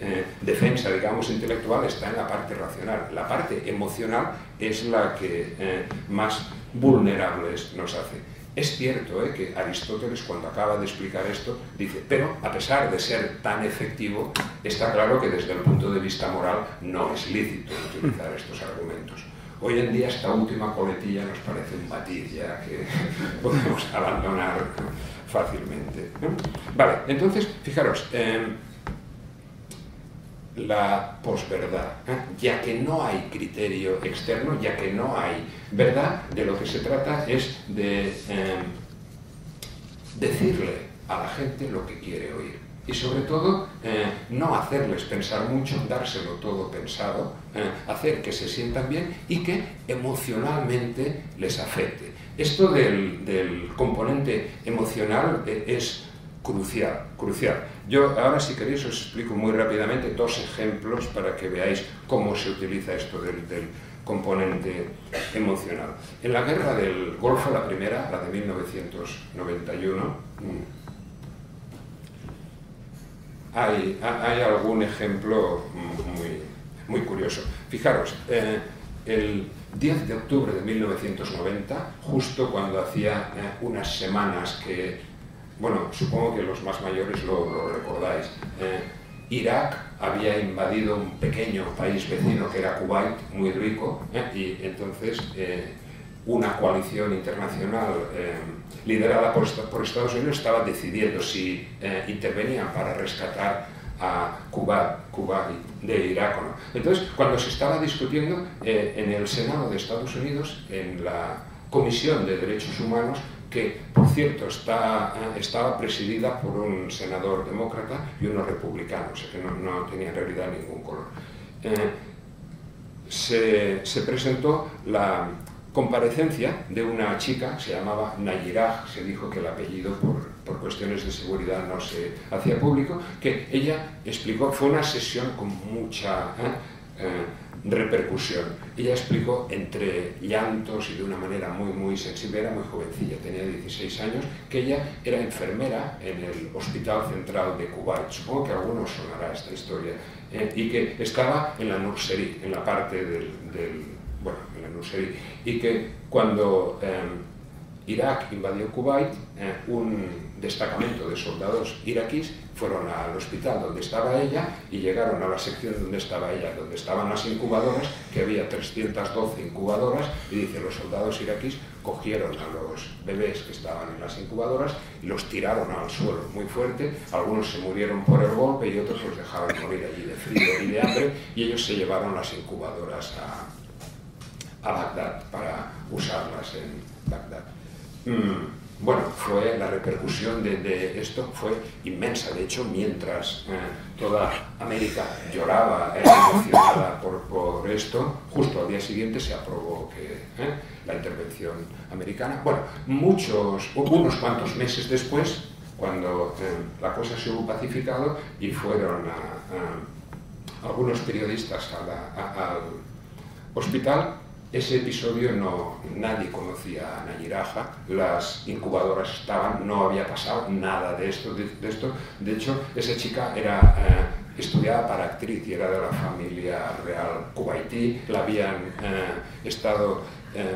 eh, defensa, digamos, intelectual, está en la parte racional. La parte emocional es la que eh, más vulnerables nos hace. Es cierto eh, que Aristóteles, cuando acaba de explicar esto, dice, pero a pesar de ser tan efectivo, está claro que desde el punto de vista moral no es lícito utilizar estos argumentos. Hoy en día esta última coletilla nos parece un matiz ya que podemos abandonar fácilmente, ¿no? Vale, entonces, fijaros, eh, la posverdad, ¿eh? ya que no hay criterio externo, ya que no hay verdad, de lo que se trata es de eh, decirle a la gente lo que quiere oír y sobre todo eh, no hacerles pensar mucho, dárselo todo pensado, eh, hacer que se sientan bien y que emocionalmente les afecte. Esto del, del componente emocional eh, es crucial, crucial. Yo ahora, si queréis, os explico muy rápidamente dos ejemplos para que veáis cómo se utiliza esto del, del componente emocional. En la guerra del Golfo, la primera, la de mil novecientos noventa y uno, hay, hay algún ejemplo muy, muy curioso. Fijaros, eh, el diez de octubre de mil novecientos noventa, justo cuando hacía eh, unas semanas que... Bueno, supongo que los más mayores lo, lo recordáis. Eh, Irak había invadido un pequeño país vecino que era Kuwait, muy rico, eh, y entonces eh, una coalición internacional eh, liderada por, por Estados Unidos estaba decidiendo si eh, intervenían para rescatar a Kuwait, Kuwait de Irak o no. Entonces, cuando se estaba discutiendo eh, en el Senado de Estados Unidos, en la Comisión de Derechos Humanos, que, por cierto, está, estaba presidida por un senador demócrata y unos republicanos, o sea que no, no tenía en realidad ningún color. Eh, se, se presentó la comparecencia de una chica, se llamaba Nayirah, se dijo que el apellido por, por cuestiones de seguridad no se hacía público, que ella explicó, fue una sesión con mucha... Eh, eh, repercusión. Ella explicó entre llantos y de una manera muy muy sensible, era muy jovencilla, tenía dieciséis años, que ella era enfermera en el Hospital Central de Kuwait, supongo que a algunos sonará esta historia, eh, y que estaba en la nursery, en la parte del, del bueno, en la nursery, y que cuando eh, Irak invadió Kuwait, eh, un destacamento de soldados iraquíes fueron al hospital donde estaba ella y llegaron a la sección donde estaba ella, donde estaban las incubadoras, que había trescientas doce incubadoras, y dice, los soldados iraquíes cogieron a los bebés que estaban en las incubadoras y los tiraron al suelo muy fuerte, algunos se murieron por el golpe y otros los dejaron morir allí de frío y de hambre, y ellos se llevaron las incubadoras a, a Bagdad para usarlas en Bagdad. Bueno, fue, la repercusión de, de esto fue inmensa. De hecho, mientras eh, toda América lloraba, eh, emocionada por, por esto, justo al día siguiente se aprobó que, eh, la intervención americana. Bueno, muchos, unos cuantos meses después, cuando eh, la cosa se hubo pacificado y fueron a, a algunos periodistas a la, a, al hospital, ese episodio no, nadie conocía a Nayirah, las incubadoras estaban, no había pasado nada de esto. De, de, esto. De hecho, esa chica era eh, estudiada para actriz y era de la familia real kuwaití, la habían eh, estado eh,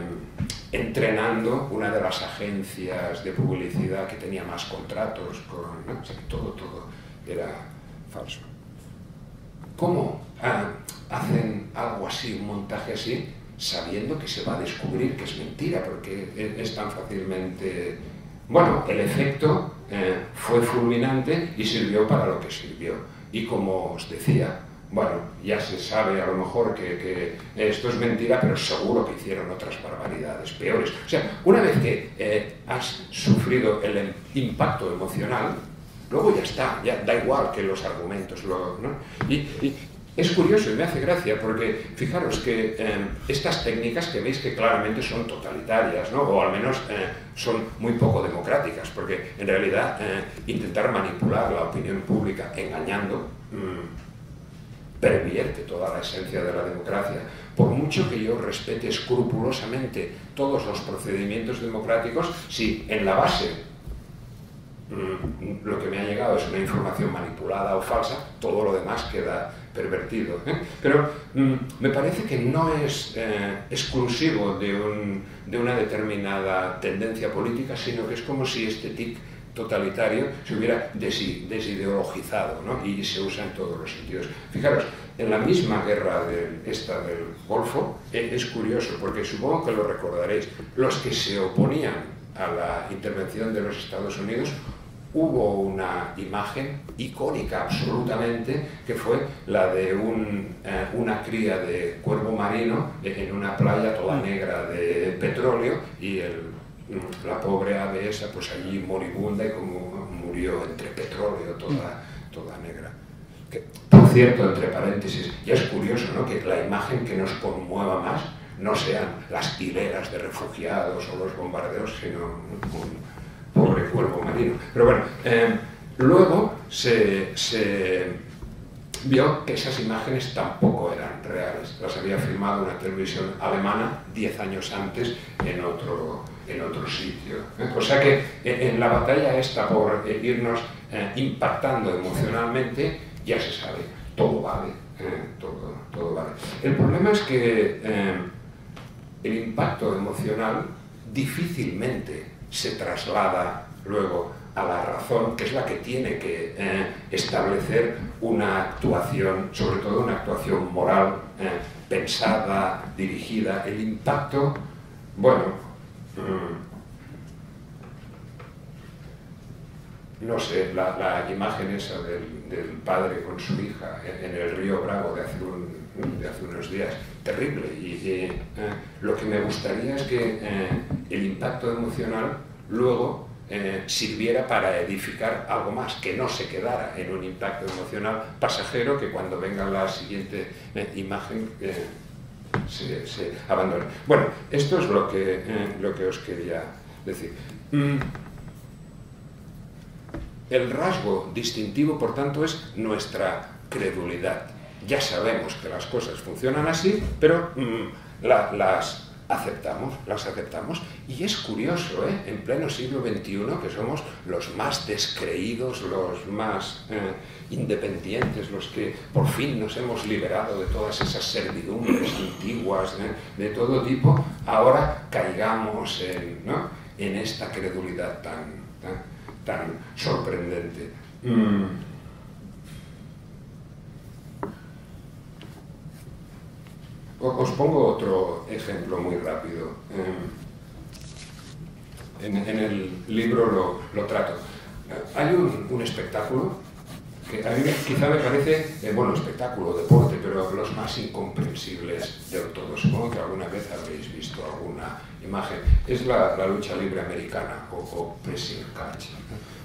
entrenando una de las agencias de publicidad que tenía más contratos, con, ¿no? O sea, todo, todo era falso. ¿Cómo ah, hacen algo así, un montaje así? Sabiendo que se va a descubrir que es mentira, porque es tan fácilmente... Bueno, el efecto eh, fue fulminante y sirvió para lo que sirvió. Y como os decía, bueno, ya se sabe a lo mejor que, que esto es mentira, pero seguro que hicieron otras barbaridades peores. O sea, una vez que eh, has sufrido el impacto emocional, luego ya está, ya da igual que los argumentos, lo, ¿no? Y, y, es curioso y me hace gracia porque, fijaros que eh, estas técnicas que veis que claramente son totalitarias, ¿no? O al menos eh, son muy poco democráticas, porque en realidad eh, intentar manipular la opinión pública engañando mmm, pervierte toda la esencia de la democracia. Por mucho que yo respete escrupulosamente todos los procedimientos democráticos, si en la base... lo que me ha llegado es una información manipulada o falsa, todo lo demás queda pervertido, ¿eh? Pero mm, me parece que no es eh, exclusivo de, un, de una determinada tendencia política, sino que es como si este tic totalitario se hubiera desi, desideologizado, ¿no? Y se usa en todos los sentidos. Fijaros, en la misma guerra de, esta del Golfo, eh, es curioso, porque supongo que lo recordaréis, los que se oponían a la intervención de los Estados Unidos, hubo una imagen icónica absolutamente, que fue la de un, eh, una cría de cuervo marino en una playa toda negra de petróleo y el, la pobre ave esa pues allí moribunda y como murió entre petróleo toda, toda negra. Que, por cierto, entre paréntesis, ya es curioso, ¿no?, que la imagen que nos conmueva más no sean las hileras de refugiados o los bombardeos, sino un pobre cuervo marino. Pero bueno, eh, luego se, se vio que esas imágenes tampoco eran reales. Las había filmado una televisión alemana diez años antes en otro, en otro sitio. O sea que en la batalla esta por irnos eh, impactando emocionalmente, ya se sabe, todo vale, eh, todo, todo vale. El problema es que... Eh, el impacto emocional difícilmente se traslada luego a la razón, que es la que tiene que eh, establecer una actuación, sobre todo una actuación moral, eh, pensada, dirigida. El impacto, bueno, mmm, no sé, la, la imagen esa del, del padre con su hija en, en el Río Bravo de hace un... de hace unos días, terrible, y eh, eh, lo que me gustaría es que eh, el impacto emocional luego eh, sirviera para edificar algo más, que no se quedara en un impacto emocional pasajero que cuando venga la siguiente eh, imagen eh, se, se abandone. Bueno, esto es lo que, eh, lo que os quería decir. Mm. El rasgo distintivo, por tanto, es nuestra credulidad. Ya sabemos que las cosas funcionan así, pero mmm, la, las aceptamos, las aceptamos. Y es curioso, ¿eh?, en pleno siglo veintiuno, que somos los más descreídos, los más eh, independientes, los que por fin nos hemos liberado de todas esas servidumbres antiguas, ¿eh?, de todo tipo, ahora caigamos en, ¿no?, en esta credulidad tan, tan, tan sorprendente. Mm. Os pongo otro ejemplo muy rápido. Eh, en, en el libro lo, lo trato. Hay un, un espectáculo que a mí quizá me parece, eh, bueno, espectáculo, deporte, pero los más incomprensibles de todos. Supongo que alguna vez habréis visto alguna imagen. Es la, la lucha libre americana, o, o pressing catch.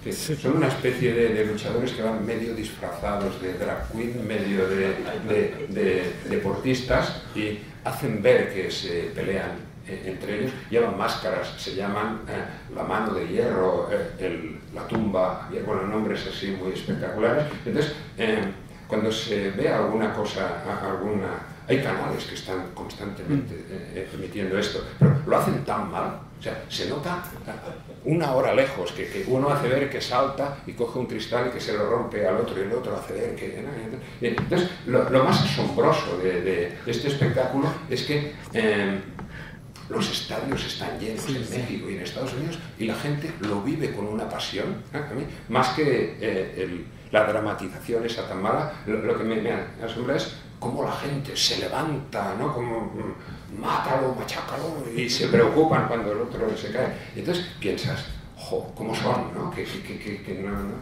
Que son una especie de, de luchadores que van medio disfrazados de drag queen, medio de, de, de deportistas, y hacen ver que se pelean entre ellos, llevan máscaras, se llaman eh, la mano de hierro, eh, el, la tumba, y bueno, nombres así muy espectaculares. Entonces, eh, cuando se ve alguna cosa, alguna... hay canales que están constantemente eh, emitiendo esto, pero lo hacen tan mal, o sea, se nota una hora lejos, que, que uno hace ver que salta y coge un cristal y que se lo rompe al otro, y el otro hace ver que... Entonces, lo, lo más asombroso de, de este espectáculo es que... Eh, los estadios están llenos sí, en sí. México y en Estados Unidos, y la gente lo vive con una pasión, ¿eh? A mí, más que eh, el, la dramatización esa tan mala, lo, lo que me, me asombra es cómo la gente se levanta, ¿no? Como mátalo, machácalo, y se preocupan cuando el otro se cae. Entonces piensas, jo, ¿cómo son? ¿No? Que, que, que, que no, no.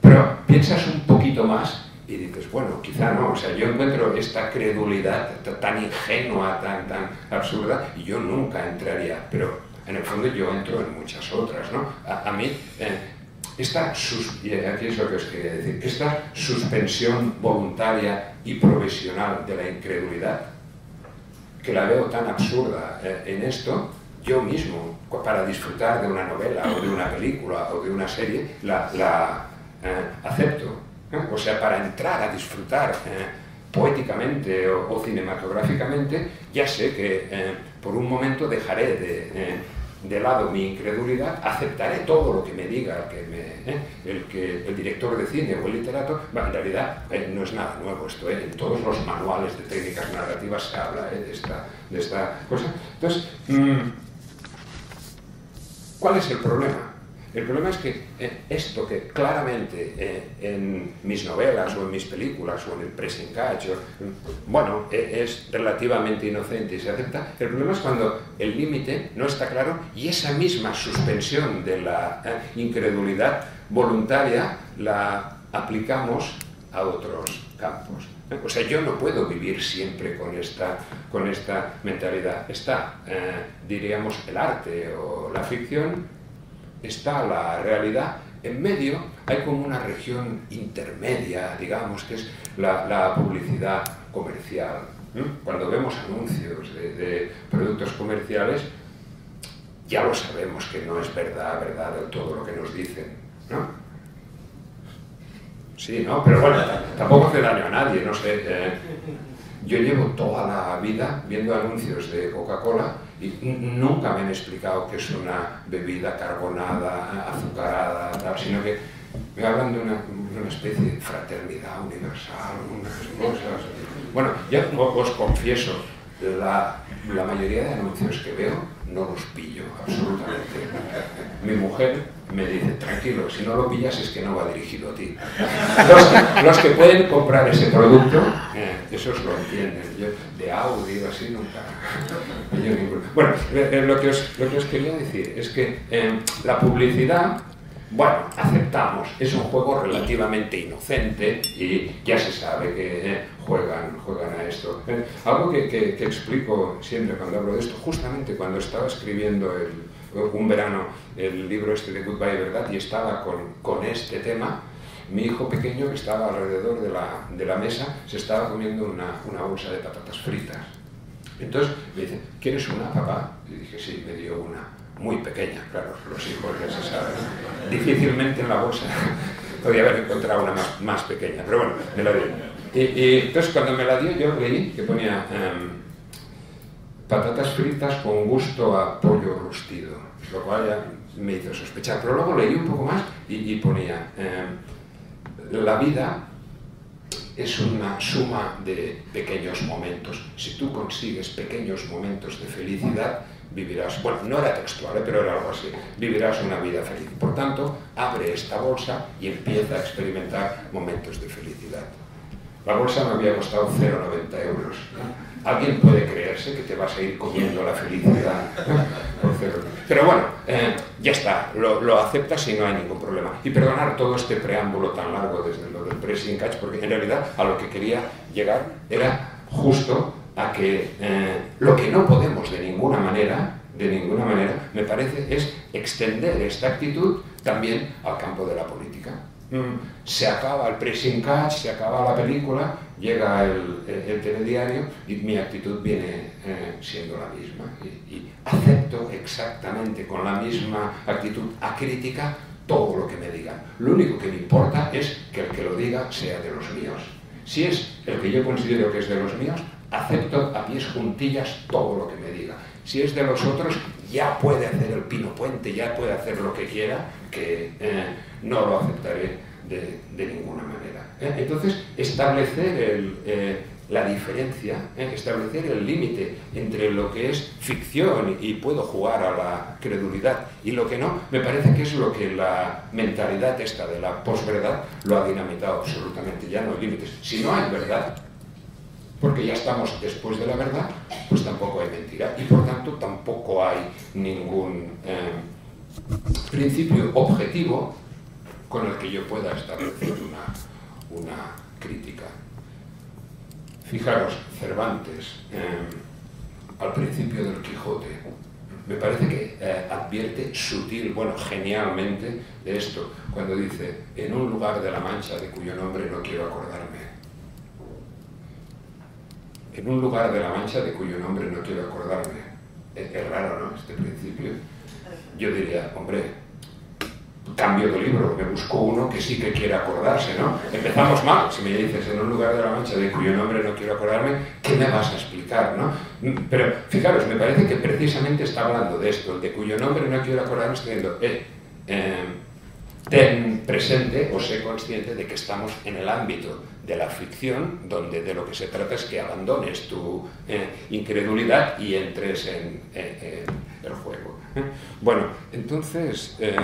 Pero piensas un poquito más y dices, bueno, quizá no, o sea, yo encuentro esta credulidad tan ingenua, tan, tan absurda, y yo nunca entraría, pero en el fondo yo entro en muchas otras, ¿no? A, a mí, eh, esta, sus, y aquí es lo que os quería decir, esta suspensión voluntaria y provisional de la incredulidad, que la veo tan absurda eh, en esto, yo mismo, para disfrutar de una novela, o de una película, o de una serie, la, la eh, acepto. ¿Eh? O sea, para entrar a disfrutar eh, poéticamente o, o cinematográficamente, ya sé que eh, por un momento dejaré de, eh, de lado mi incredulidad, aceptaré todo lo que me diga el que, me, eh, el, que el director de cine o el literato. Bueno, en realidad eh, no es nada nuevo esto, eh, en todos los manuales de técnicas narrativas se habla eh, de, esta, de esta cosa. Entonces, ¿cuál es el problema? El problema es que esto que claramente eh, en mis novelas o en mis películas o en el pressing catch, o, bueno, es relativamente inocente y se acepta, el problema es cuando el límite no está claro y esa misma suspensión de la eh, incredulidad voluntaria la aplicamos a otros campos. O sea, yo no puedo vivir siempre con esta, con esta mentalidad. Está, eh, diríamos, el arte o la ficción, está la realidad, en medio hay como una región intermedia, digamos, que es la, la publicidad comercial. ¿Mm? Cuando vemos anuncios de, de productos comerciales, ya lo sabemos que no es verdad, verdad del todo lo que nos dicen, ¿no? Sí, ¿no? Pero bueno, tampoco hace daño a nadie, no sé. Eh, yo llevo toda la vida viendo anuncios de Coca-Cola y nunca me han explicado que es una bebida carbonada, azucarada, tal, sino que me hablan de una, una especie de fraternidad universal, unas cosas. Bueno, ya os confieso, la, la mayoría de anuncios que veo no los pillo absolutamente. Mi mujer me dice, tranquilo, si no lo pillas es que no va dirigido a ti. Los, los que pueden comprar ese producto, eh, esos lo entienden. Yo, de audio, así, nunca. Yo ninguno. Bueno, eh, lo, que os, lo que os quería decir es que eh, la publicidad, bueno, aceptamos, es un juego relativamente inocente y ya se sabe que eh, juegan, juegan a esto. Eh, algo que, que, que explico siempre cuando hablo de esto, justamente cuando estaba escribiendo el... un verano el libro este de Good bye Veritat y estaba con, con este tema, mi hijo pequeño que estaba alrededor de la, de la mesa se estaba comiendo una, una bolsa de patatas fritas. Entonces me dice, ¿quieres una, papá? Y dije, sí, me dio una, muy pequeña, claro, los hijos ya se saben, difícilmente en la bolsa podía haber encontrado una más, más pequeña, pero bueno, me la dio. Y, y entonces cuando me la dio yo leí que ponía... Um, patatas fritas con gusto a pollo rustido, lo cual ya me hizo sospechar, pero luego leí un poco más y, y ponía eh, la vida es una suma de pequeños momentos. Si tú consigues pequeños momentos de felicidad, vivirás, bueno, no era textual, ¿eh? pero era algo así, vivirás una vida feliz. Por tanto, abre esta bolsa y empieza a experimentar momentos de felicidad. La bolsa me había costado cero coma noventa euros. ¿Alguien puede creerse que te vas a ir comiendo la felicidad por cero? Pero bueno, eh, ya está, lo, lo aceptas y no hay ningún problema. Y perdonar todo este preámbulo tan largo desde lo del pressing catch, porque en realidad a lo que quería llegar era justo a que eh, lo que no podemos de ninguna manera, de ninguna manera, me parece, es extender esta actitud también al campo de la política. Se acaba el pressing catch, se acaba la película, llega el, el, el telediario y mi actitud viene eh, siendo la misma. Y, y acepto exactamente con la misma actitud acrítica todo lo que me digan. Lo único que me importa es que el que lo diga sea de los míos. Si es el que yo considero que es de los míos, acepto a pies juntillas todo lo que me diga. Si es de los otros, ya puede hacer el pino puente, ya puede hacer lo que quiera, que eh, no lo aceptaré de, de ninguna manera. ¿eh? Entonces, establecer el, eh, la diferencia, ¿eh? establecer el límite entre lo que es ficción y puedo jugar a la credulidad y lo que no, me parece que es lo que la mentalidad esta de la posverdad lo ha dinamitado absolutamente. Ya no hay límites. Si no hay verdad, porque ya estamos después de la verdad, pues tampoco hay mentira. Y por tanto tampoco hay ningún eh, principio objetivo con el que yo pueda establecer una, una crítica. Fijaros, Cervantes, eh, al principio del Quijote, me parece que eh, advierte sutil, bueno, genialmente de esto, cuando dice, en un lugar de la Mancha de cuyo nombre no quiero acordarme. En un lugar de la Mancha de cuyo nombre no quiero acordarme. Es, es raro, ¿no? Este principio. Yo diría, hombre, cambio de libro, me busco uno que sí que quiera acordarse, ¿no? Empezamos mal. Si me dices, en un lugar de la Mancha de cuyo nombre no quiero acordarme, ¿qué me vas a explicar, no? Pero, fijaros, me parece que precisamente está hablando de esto, de cuyo nombre no quiero acordarme, estoy diciendo, eh, eh, ten presente o sé consciente de que estamos en el ámbito de la ficción, donde de lo que se trata es que abandones tu eh, incredulidad y entres en, en, en el juego. Bueno, entonces, eh,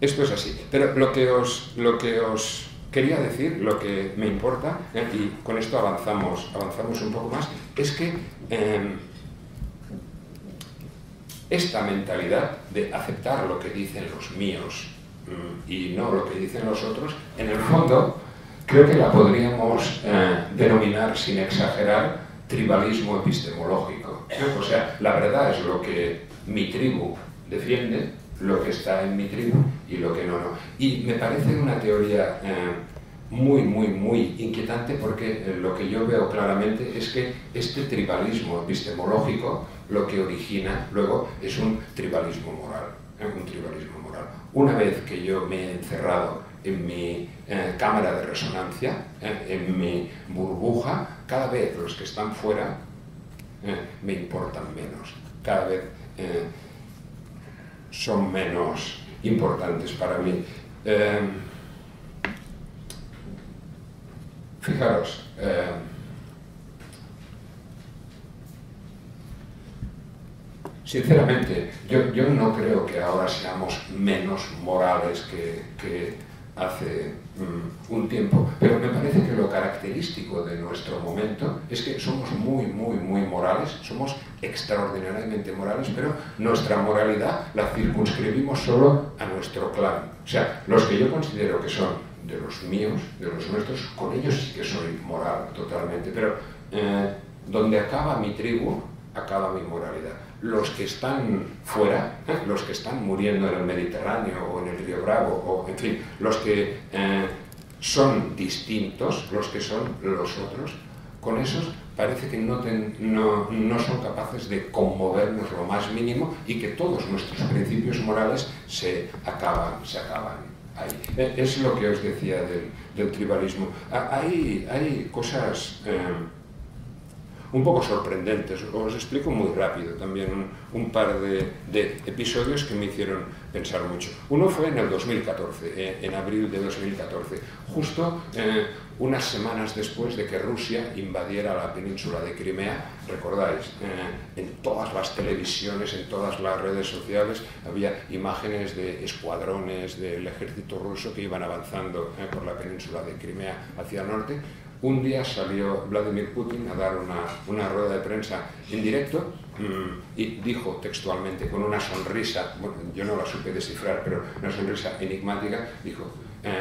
esto es así. Pero lo que os, lo que os quería decir, lo que me importa, eh, y con esto avanzamos, avanzamos un poco más, es que eh, esta mentalidad de aceptar lo que dicen los míos y no lo que dicen los otros, en el fondo, creo que la podríamos eh, denominar, sin exagerar, tribalismo epistemológico. O sea, la verdad es lo que mi tribu defiende, lo que está en mi tribu y lo que no, no. Y me parece una teoría eh, muy, muy, muy inquietante, porque eh, lo que yo veo claramente es que este tribalismo epistemológico lo que origina luego es un tribalismo moral. Un tribalismo moral. Una vez que yo me he encerrado en mi eh, cámara de resonancia, eh, en mi burbuja, cada vez los que están fuera eh, me importan menos, cada vez eh, son menos importantes para mí. Eh, fijaros, eh, sinceramente, yo, yo no creo que ahora seamos menos morales que, que hace mm, un tiempo, pero me parece que lo característico de nuestro momento es que somos muy, muy, muy morales, somos extraordinariamente morales, pero nuestra moralidad la circunscribimos solo a nuestro clan. O sea, los que yo considero que son de los míos, de los nuestros, con ellos sí que soy moral totalmente, pero eh, donde acaba mi tribu, acaba mi moralidad. Los que están fuera, ¿eh? los que están muriendo en el Mediterráneo o en el Río Bravo, o en fin, los que eh, son distintos, los que son los otros, con esos parece que no, ten, no, no son capaces de conmovernos lo más mínimo y que todos nuestros principios morales se acaban, se acaban ahí. Eh, es lo que os decía del, del tribalismo. Ah, hay, hay cosas... Eh, un poco sorprendentes. Os explico muy rápido también un, un par de, de episodios que me hicieron pensar mucho. Uno fue en el dos mil catorce, eh, en abril de dos mil catorce, justo eh, unas semanas después de que Rusia invadiera la península de Crimea. Recordáis, eh, en todas las televisiones, en todas las redes sociales, había imágenes de escuadrones del ejército ruso que iban avanzando eh, por la península de Crimea hacia el norte. Un día salió Vladimir Putin a dar una, una rueda de prensa en directo y dijo textualmente, con una sonrisa, bueno, yo no la supe descifrar, pero una sonrisa enigmática, dijo, eh,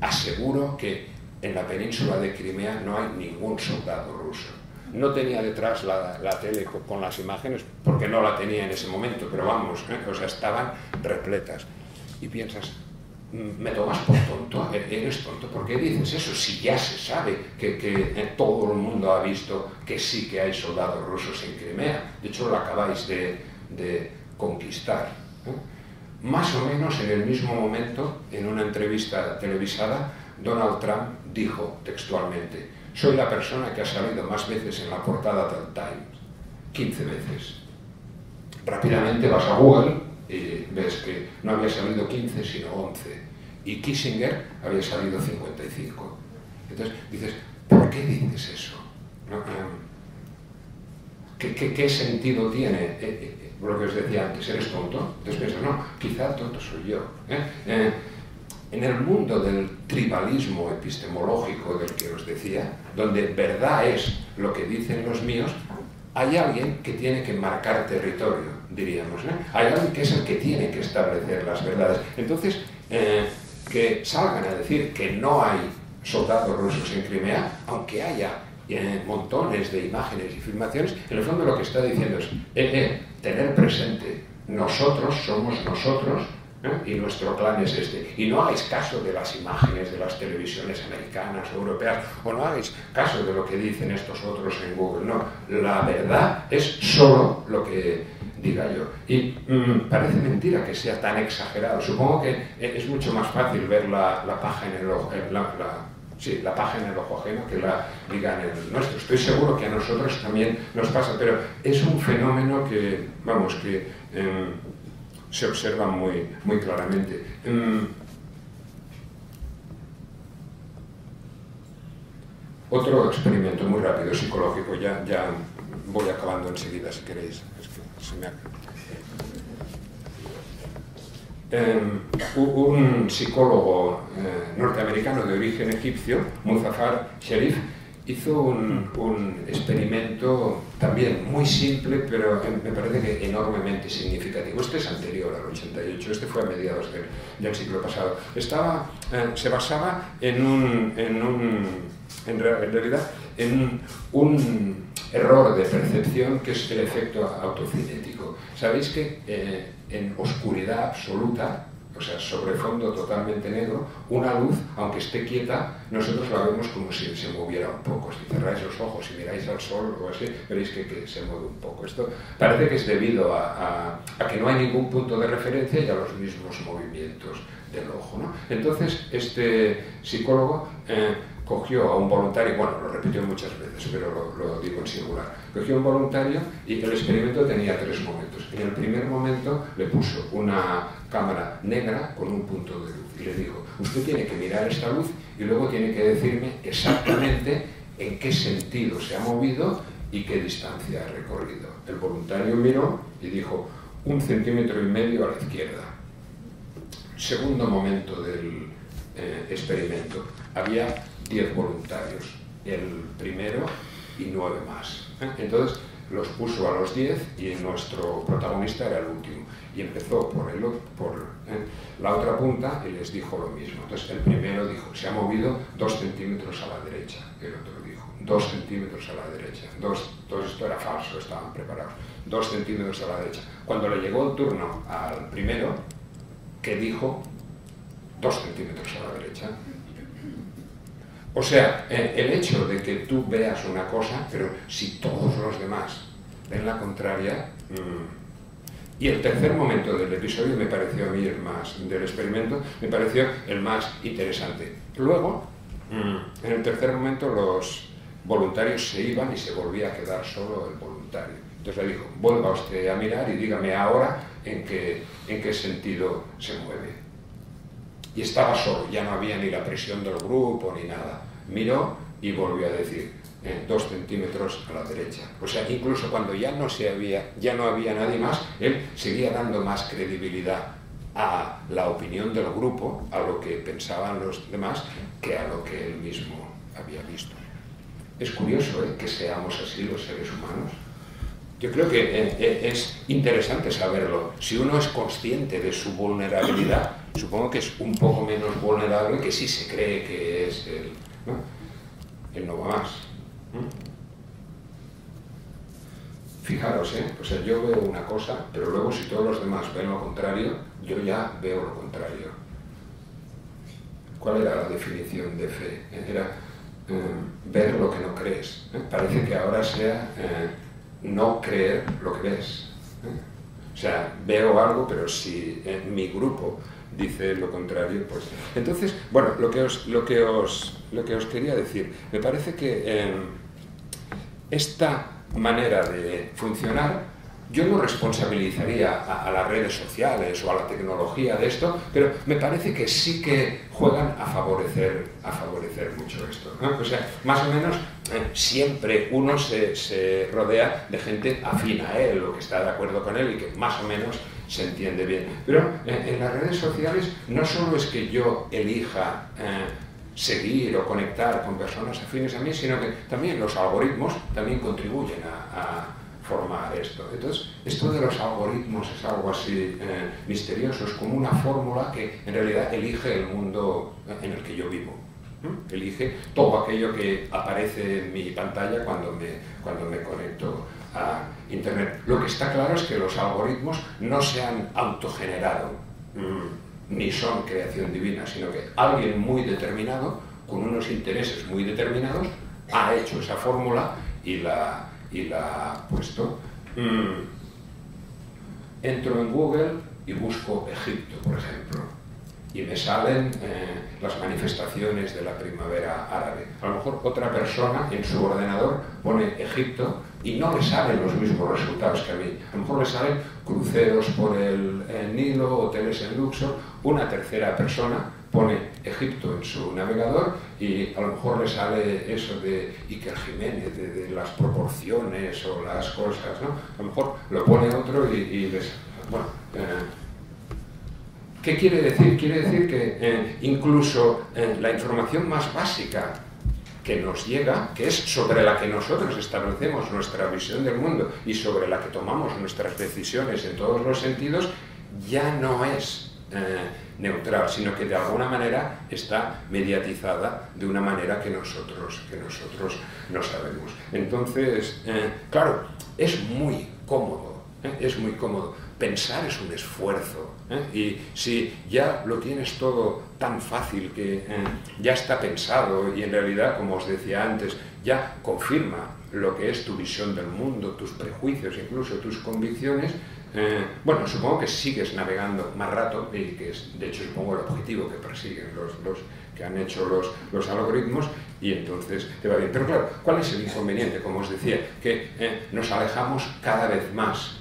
aseguro que en la península de Crimea no hay ningún soldado ruso. No tenía detrás la, la tele con las imágenes, porque no la tenía en ese momento, pero vamos, eh, o sea, estaban repletas. Y piensas, me tomas por tonto, eres tonto, ¿por qué dices eso? Si ya se sabe que, que todo el mundo ha visto que sí que hay soldados rusos en Crimea, de hecho lo acabáis de, de conquistar. ¿Eh? Más o menos en el mismo momento, en una entrevista televisada, Donald Trump dijo textualmente, soy la persona que ha salido más veces en la portada del Times, quince veces. Rápidamente vas a Google y ves que no había salido quince sino once, y Kissinger había salido cincuenta y cinco. Entonces dices, ¿por qué dices eso? ¿Qué, qué, qué sentido tiene? Lo que os decía antes, ¿eres tonto? Entonces piensas, no, quizá tonto soy yo. ¿Eh? Eh, en el mundo del tribalismo epistemológico del que os decía, donde verdad es lo que dicen los míos, hay alguien que tiene que marcar territorio, diríamos, ¿eh? Hay alguien que es el que tiene que establecer las verdades. Entonces, eh, que salgan a decir que no hay soldados rusos en Crimea, aunque haya eh, montones de imágenes y filmaciones, en el fondo lo que está diciendo es, eh, eh, tener presente, nosotros somos nosotros, ¿eh? Y nuestro plan es este. Y no hagáis caso de las imágenes de las televisiones americanas o europeas, o no hagáis caso de lo que dicen estos otros en Google. No, la verdad es solo lo que diga yo. Y mmm, parece mentira que sea tan exagerado. Supongo que es mucho más fácil ver la, la paja en el ojo, la, la, sí, la paja en el ojo ajeno que la diga en el nuestro. Estoy seguro que a nosotros también nos pasa, pero es un fenómeno que, vamos, que... Eh, se observa muy, muy claramente. Um, otro experimento muy rápido, psicológico, ya, ya voy acabando enseguida si queréis. Es que se me ha... um, un psicólogo eh, norteamericano de origen egipcio, Muzaffar Sherif, hizo un, un experimento también muy simple, pero me parece que enormemente significativo. Este es anterior al ochenta y ocho, este fue a mediados del, del siglo pasado. Estaba, eh, se basaba en un, en un, en realidad, en un error de percepción que es el efecto autocinético. Sabéis que eh, en oscuridad absoluta, o sea, sobre fondo totalmente negro, una luz, aunque esté quieta, nosotros la vemos como si se moviera un poco. Si cerráis los ojos, si miráis al sol o así, veréis que, que se mueve un poco. Esto parece que es debido a, a, a que no hay ningún punto de referencia y a los mismos movimientos del ojo, ¿no? Entonces, este psicólogo eh, cogió a un voluntario, bueno, lo repitió muchas veces, pero lo, lo digo en singular, cogió a un voluntario y el experimento tenía tres momentos. En el primer momento le puso una cámara negra con un punto de luz y le dijo, usted tiene que mirar esta luz y luego tiene que decirme exactamente en qué sentido se ha movido y qué distancia ha recorrido. El voluntario miró y dijo, un centímetro y medio a la izquierda. Segundo momento del eh, experimento, había diez voluntarios, el primero y nueve más. Entonces los puso a los diez y nuestro protagonista era el último. Y empezó por, el, por eh, la otra punta y les dijo lo mismo. Entonces el primero dijo, se ha movido dos centímetros a la derecha. El otro dijo, dos centímetros a la derecha. Dos, todo esto era falso, estaban preparados. Dos centímetros a la derecha. Cuando le llegó el turno al primero, que dijo, dos centímetros a la derecha. O sea, el hecho de que tú veas una cosa, pero si todos los demás ven la contraria... Y el tercer momento del episodio me pareció a mí el más, del experimento, me pareció el más interesante. Luego, en el tercer momento los voluntarios se iban y se volvía a quedar solo el voluntario. Entonces le dijo, vuelva usted a mirar y dígame ahora en qué, en qué sentido se mueve. Y estaba solo, ya no había ni la presión del grupo ni nada. miró y volvió a decir, eh, dos centímetros a la derecha. O sea, incluso cuando ya no, se había, ya no había nadie más, él seguía dando más credibilidad a la opinión del grupo, a lo que pensaban los demás, que a lo que él mismo había visto. Es curioso, ¿eh?, que seamos así los seres humanos. Yo creo que eh, es interesante saberlo. Si uno es consciente de su vulnerabilidad, supongo que es un poco menos vulnerable que si se cree que es el, ¿no? Él no va más. ¿Mm? Fijaros, ¿eh? O sea, yo veo una cosa, pero luego si todos los demás ven lo contrario, yo ya veo lo contrario. ¿Cuál era la definición de fe? Era eh, ver lo que no crees. ¿Eh? Parece que ahora sea... Eh, no creer lo que ves. O sea, veo algo, pero si mi grupo dice lo contrario, pues... Entonces, bueno, lo que os, lo que os, lo que os quería decir, me parece que eh, esta manera de funcionar, yo no responsabilizaría a, a las redes sociales o a la tecnología de esto, pero me parece que sí que juegan a favorecer, a favorecer mucho esto, ¿no? O sea, más o menos eh, siempre uno se, se rodea de gente afín a él o que está de acuerdo con él y que más o menos se entiende bien. Pero eh, en las redes sociales no solo es que yo elija... Eh, seguir o conectar con personas afines a mí, sino que también los algoritmos también contribuyen a, a formar esto. Entonces, esto de los algoritmos es algo así eh, misterioso, es como una fórmula que en realidad elige el mundo en el que yo vivo, ¿eh? Elige todo aquello que aparece en mi pantalla cuando me, cuando me conecto a internet. Lo que está claro es que los algoritmos no se han autogenerado, mm. ni son creación divina, sino que alguien muy determinado, con unos intereses muy determinados, ha hecho esa fórmula y la, y la ha puesto. Mm. Entro en Google y busco Egipto, por ejemplo, y me salen eh, las manifestaciones de la primavera árabe. A lo mejor otra persona en su ordenador pone Egipto y no le salen los mismos resultados que a mí. A lo mejor le salen cruceros por el, el Nilo, hoteles en Luxor. Una tercera persona pone Egipto en su navegador y a lo mejor le sale eso de Iker Jiménez, de, de las proporciones o las cosas, ¿no? A lo mejor lo pone otro y, y les... Bueno, eh, ¿qué quiere decir? Quiere decir que eh, incluso eh, la información más básica que nos llega, que es sobre la que nosotros establecemos nuestra visión del mundo y sobre la que tomamos nuestras decisiones en todos los sentidos, ya no es eh, neutral, sino que de alguna manera está mediatizada de una manera que nosotros, que nosotros no sabemos. Entonces, eh, claro, es muy cómodo, ¿eh? es muy cómodo. Pensar es un esfuerzo, ¿eh? Y si ya lo tienes todo tan fácil que eh, ya está pensado y en realidad, como os decía antes, ya confirma lo que es tu visión del mundo, tus prejuicios, incluso tus convicciones, eh, bueno, supongo que sigues navegando más rato y que es, de hecho, supongo el objetivo que persiguen los, los que han hecho los, los algoritmos y entonces te va bien. Pero claro, ¿cuál es el inconveniente? Como os decía, que eh, nos alejamos cada vez más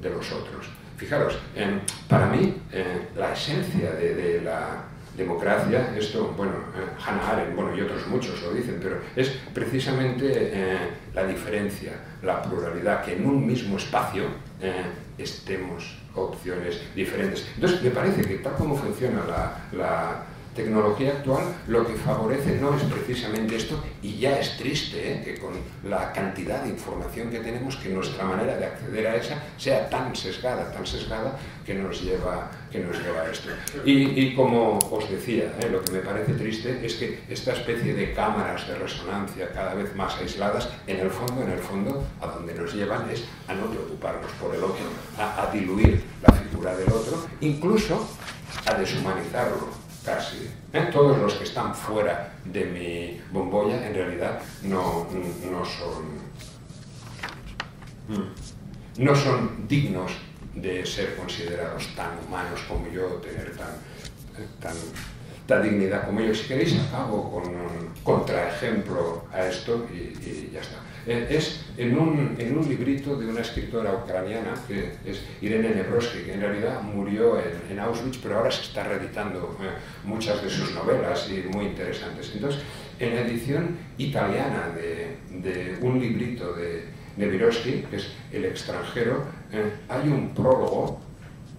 de los otros. Fijaros, eh, para mí, eh, la esencia de, de la democracia, esto, bueno, eh, Hannah Arendt, bueno, y otros muchos lo dicen, pero es precisamente eh, la diferencia, la pluralidad, que en un mismo espacio eh, estemos opciones diferentes. Entonces, me parece que tal como funciona la, la tecnología actual, lo que favorece no es precisamente esto, y ya es triste, ¿eh? que con la cantidad de información que tenemos, que nuestra manera de acceder a esa sea tan sesgada, tan sesgada, que nos lleva, que nos lleva a esto. Y, y como os decía, ¿eh? lo que me parece triste es que esta especie de cámaras de resonancia cada vez más aisladas, en el fondo, en el fondo, a donde nos llevan es a no preocuparnos por el otro, a, a diluir la figura del otro, incluso a deshumanizarlo. Casi. ¿Eh? Todos los que están fuera de mi bombolla en realidad no, no son no son dignos de ser considerados tan humanos como yo, tener tan, tan, tan dignidad como yo. Si queréis acabo con un contraejemplo a esto y, y ya está. Es en un, en un librito de una escritora ucraniana, que es Irène Némirovsky, que en realidad murió en, en Auschwitz, pero ahora se está reeditando eh, muchas de sus novelas y muy interesantes. Entonces, en la edición italiana de, de un librito de Némirovsky, que es El extranjero, eh, hay un prólogo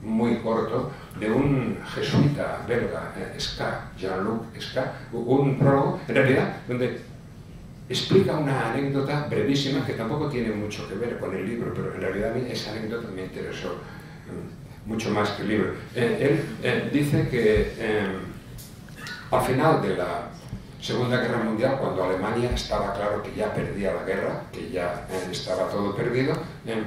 muy corto de un jesuita belga, eh, Ska, Jean-Luc Ska, un prólogo, en realidad, donde explica una anécdota brevísima que tampoco tiene mucho que ver con el libro, pero en realidad a mí esa anécdota me interesó mucho más que el libro. Eh, él eh, dice que eh, al final de la Segunda Guerra Mundial, cuando Alemania estaba claro que ya perdía la guerra, que ya eh, estaba todo perdido, eh,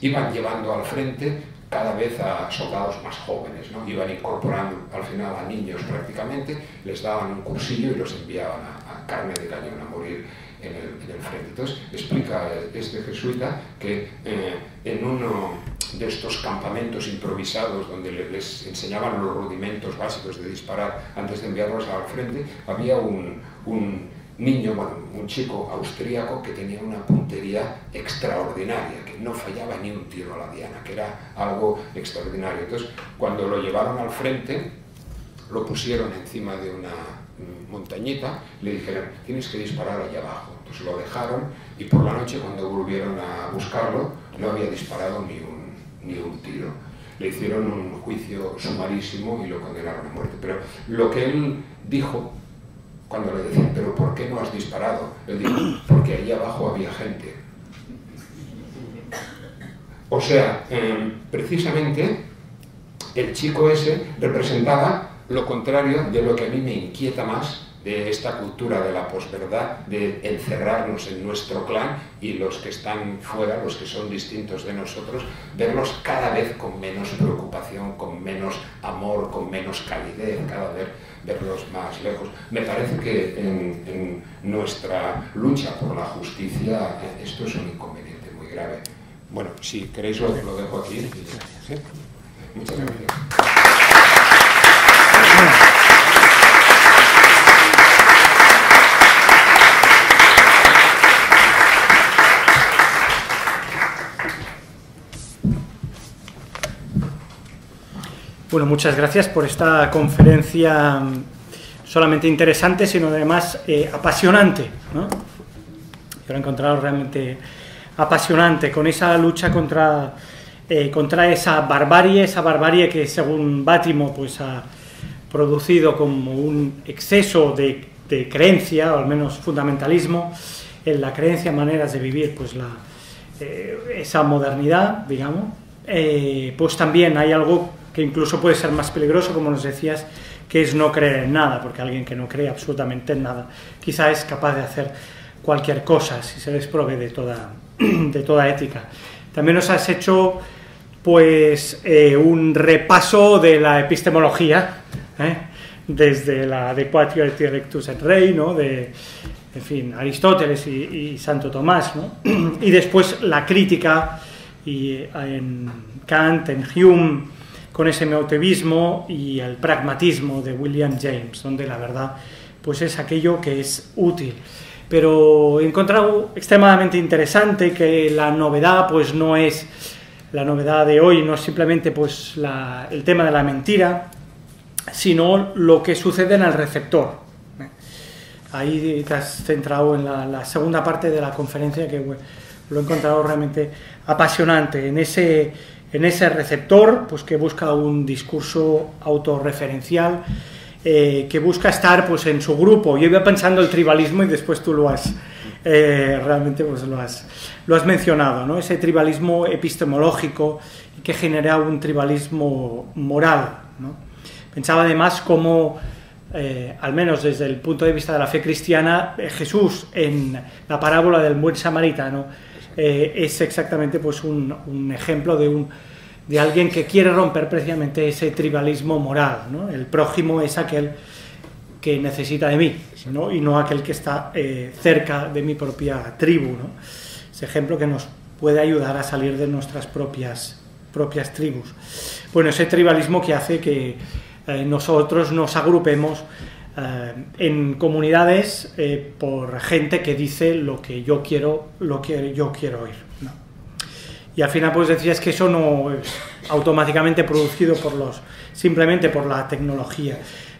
iban llevando al frente cada vez a soldados más jóvenes, ¿no? Iban incorporando al final a niños prácticamente, les daban un cursillo y los enviaban a, a carne de cañón a morir en el, en el frente. Entonces explica este jesuita que eh, en uno de estos campamentos improvisados donde les enseñaban los rudimentos básicos de disparar antes de enviarlos al frente, había un, un niño, bueno, un chico austríaco que tenía una puntería extraordinaria, que no fallaba ni un tiro a la diana, que era algo extraordinario. Entonces, cuando lo llevaron al frente, lo pusieron encima de una montañita, le dijeron, tienes que disparar allá abajo. Entonces lo dejaron y por la noche cuando volvieron a buscarlo, no había disparado ni un ni un tiro. Le hicieron un juicio sumarísimo y lo condenaron a muerte. Pero lo que él dijo, cuando le decían, pero ¿por qué no has disparado? Él dijo, porque ahí abajo había gente. O sea, eh, precisamente el chico ese representaba lo contrario de lo que a mí me inquieta más de esta cultura de la posverdad, de encerrarnos en nuestro clan y los que están fuera, los que son distintos de nosotros, verlos cada vez con menos preocupación, con menos amor, con menos calidez, cada vez verlos más lejos. Me parece que en, en nuestra lucha por la justicia esto es un inconveniente muy grave. Bueno, si queréis lo, lo dejo aquí. ¿Sí? Muchas gracias. Bueno, muchas gracias por esta conferencia, no solamente interesante, sino además eh, apasionante, ¿no? Yo lo he encontrado realmente apasionante, con esa lucha contra, eh, contra esa barbarie, esa barbarie que según Vattimo pues, ha producido como un exceso de, de creencia, o al menos fundamentalismo, en la creencia, maneras de vivir, pues la, eh, esa modernidad, digamos, eh, pues también hay algo que incluso puede ser más peligroso, como nos decías, que es no creer en nada, porque alguien que no cree absolutamente en nada, quizá es capaz de hacer cualquier cosa, si se desprove de toda, de toda ética. También nos has hecho, pues, eh, un repaso de la epistemología, ¿eh? Desde la adequatio et rectus et rei, ¿no? De, en fin, Aristóteles y, y Santo Tomás, ¿no? Y después la crítica, y, en Kant, en Hume, con ese neoteísmo y el pragmatismo de William James, donde la verdad pues es aquello que es útil. Pero he encontrado extremadamente interesante que la novedad pues no es, la novedad de hoy no es simplemente pues la, el tema de la mentira, sino lo que sucede en el receptor. Ahí te has centrado en la, la segunda parte de la conferencia, que bueno, lo he encontrado realmente apasionante, en ese en ese receptor, pues que busca un discurso autorreferencial, eh, que busca estar pues en su grupo. Yo iba pensando el tribalismo y después tú lo has, eh, realmente pues lo has, lo has mencionado, ¿no? Ese tribalismo epistemológico que genera un tribalismo moral, ¿no? Pensaba además cómo, eh, al menos desde el punto de vista de la fe cristiana, eh, Jesús en la parábola del buen samaritano, Eh, es exactamente pues un, un ejemplo de, un, de alguien que quiere romper precisamente ese tribalismo moral, ¿no? El prójimo es aquel que necesita de mí, ¿no? Y no aquel que está eh, cerca de mi propia tribu, ¿no? Ese ejemplo que nos puede ayudar a salir de nuestras propias, propias tribus. Bueno, ese tribalismo que hace que eh, nosotros nos agrupemos Uh, en comunidades eh, por gente que dice lo que yo quiero, lo que yo quiero oír, ¿no? Y al final pues decías que eso no es automáticamente producido por los, simplemente por la tecnología,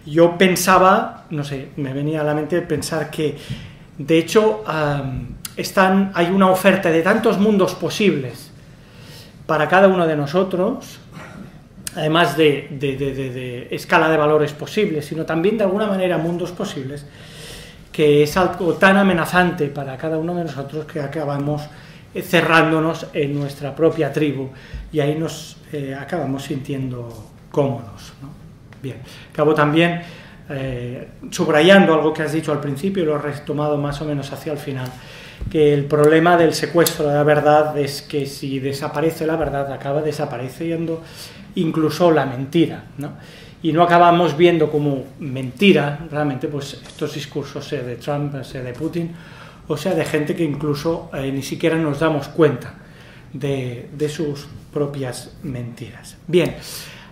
yo pensaba, no sé, me venía a la mente pensar que, de hecho, um, están, hay una oferta de tantos mundos posibles para cada uno de nosotros, además de, de, de, de, de escala de valores posibles, sino también de alguna manera mundos posibles, que es algo tan amenazante para cada uno de nosotros que acabamos cerrándonos en nuestra propia tribu y ahí nos eh, acabamos sintiendo cómodos, ¿no? Bien, acabo también eh, subrayando algo que has dicho al principio y lo has retomado más o menos hacia el final, que el problema del secuestro de la verdad es que si desaparece la verdad acaba desapareciendo incluso la mentira, ¿no? Y no acabamos viendo como mentira realmente pues estos discursos, sea de Trump, sea de Putin, o sea de gente que incluso eh, ni siquiera nos damos cuenta de, de sus propias mentiras. Bien,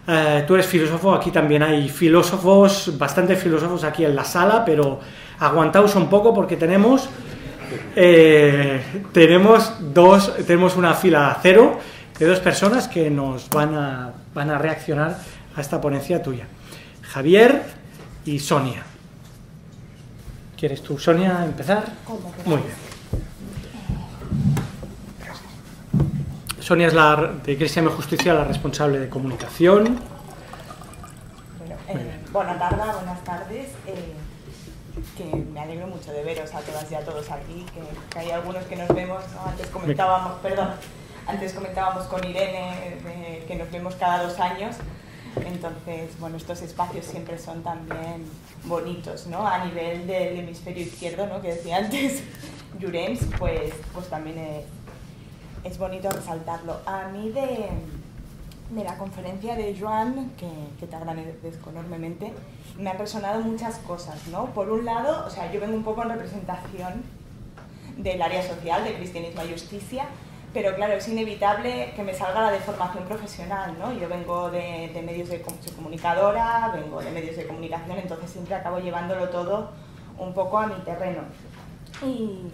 eh, tú eres filósofo, aquí también hay filósofos, bastantes filósofos aquí en la sala, pero aguantaos un poco porque tenemos, eh, tenemos, dos, tenemos una fila cero de dos personas que nos van a, van a reaccionar a esta ponencia tuya, Javier y Sonia. ¿Quieres tú, Sonia, empezar? Muy bien. Sonia es la de Cristian de Justicia, la responsable de comunicación. Bueno, eh, buena tarde, buenas tardes. Eh, que me alegro mucho de veros a todas y a todos aquí, que, que hay algunos que nos vemos, ¿no? Antes comentábamos, perdón, antes comentábamos con Irene eh, que nos vemos cada dos años. Entonces, bueno, estos espacios siempre son también bonitos, ¿no? A nivel del hemisferio izquierdo, ¿no? Que decía antes Llorenç, pues, pues también es, es bonito resaltarlo. A mí de, de la conferencia de Joan, que, que te agradezco enormemente, me han resonado muchas cosas, ¿no? Por un lado, o sea, yo vengo un poco en representación del área social, de cristianismo y justicia, pero claro, es inevitable que me salga la deformación profesional, ¿no? Yo vengo de, de medios de soy comunicadora, vengo de medios de comunicación, entonces siempre acabo llevándolo todo un poco a mi terreno. Y,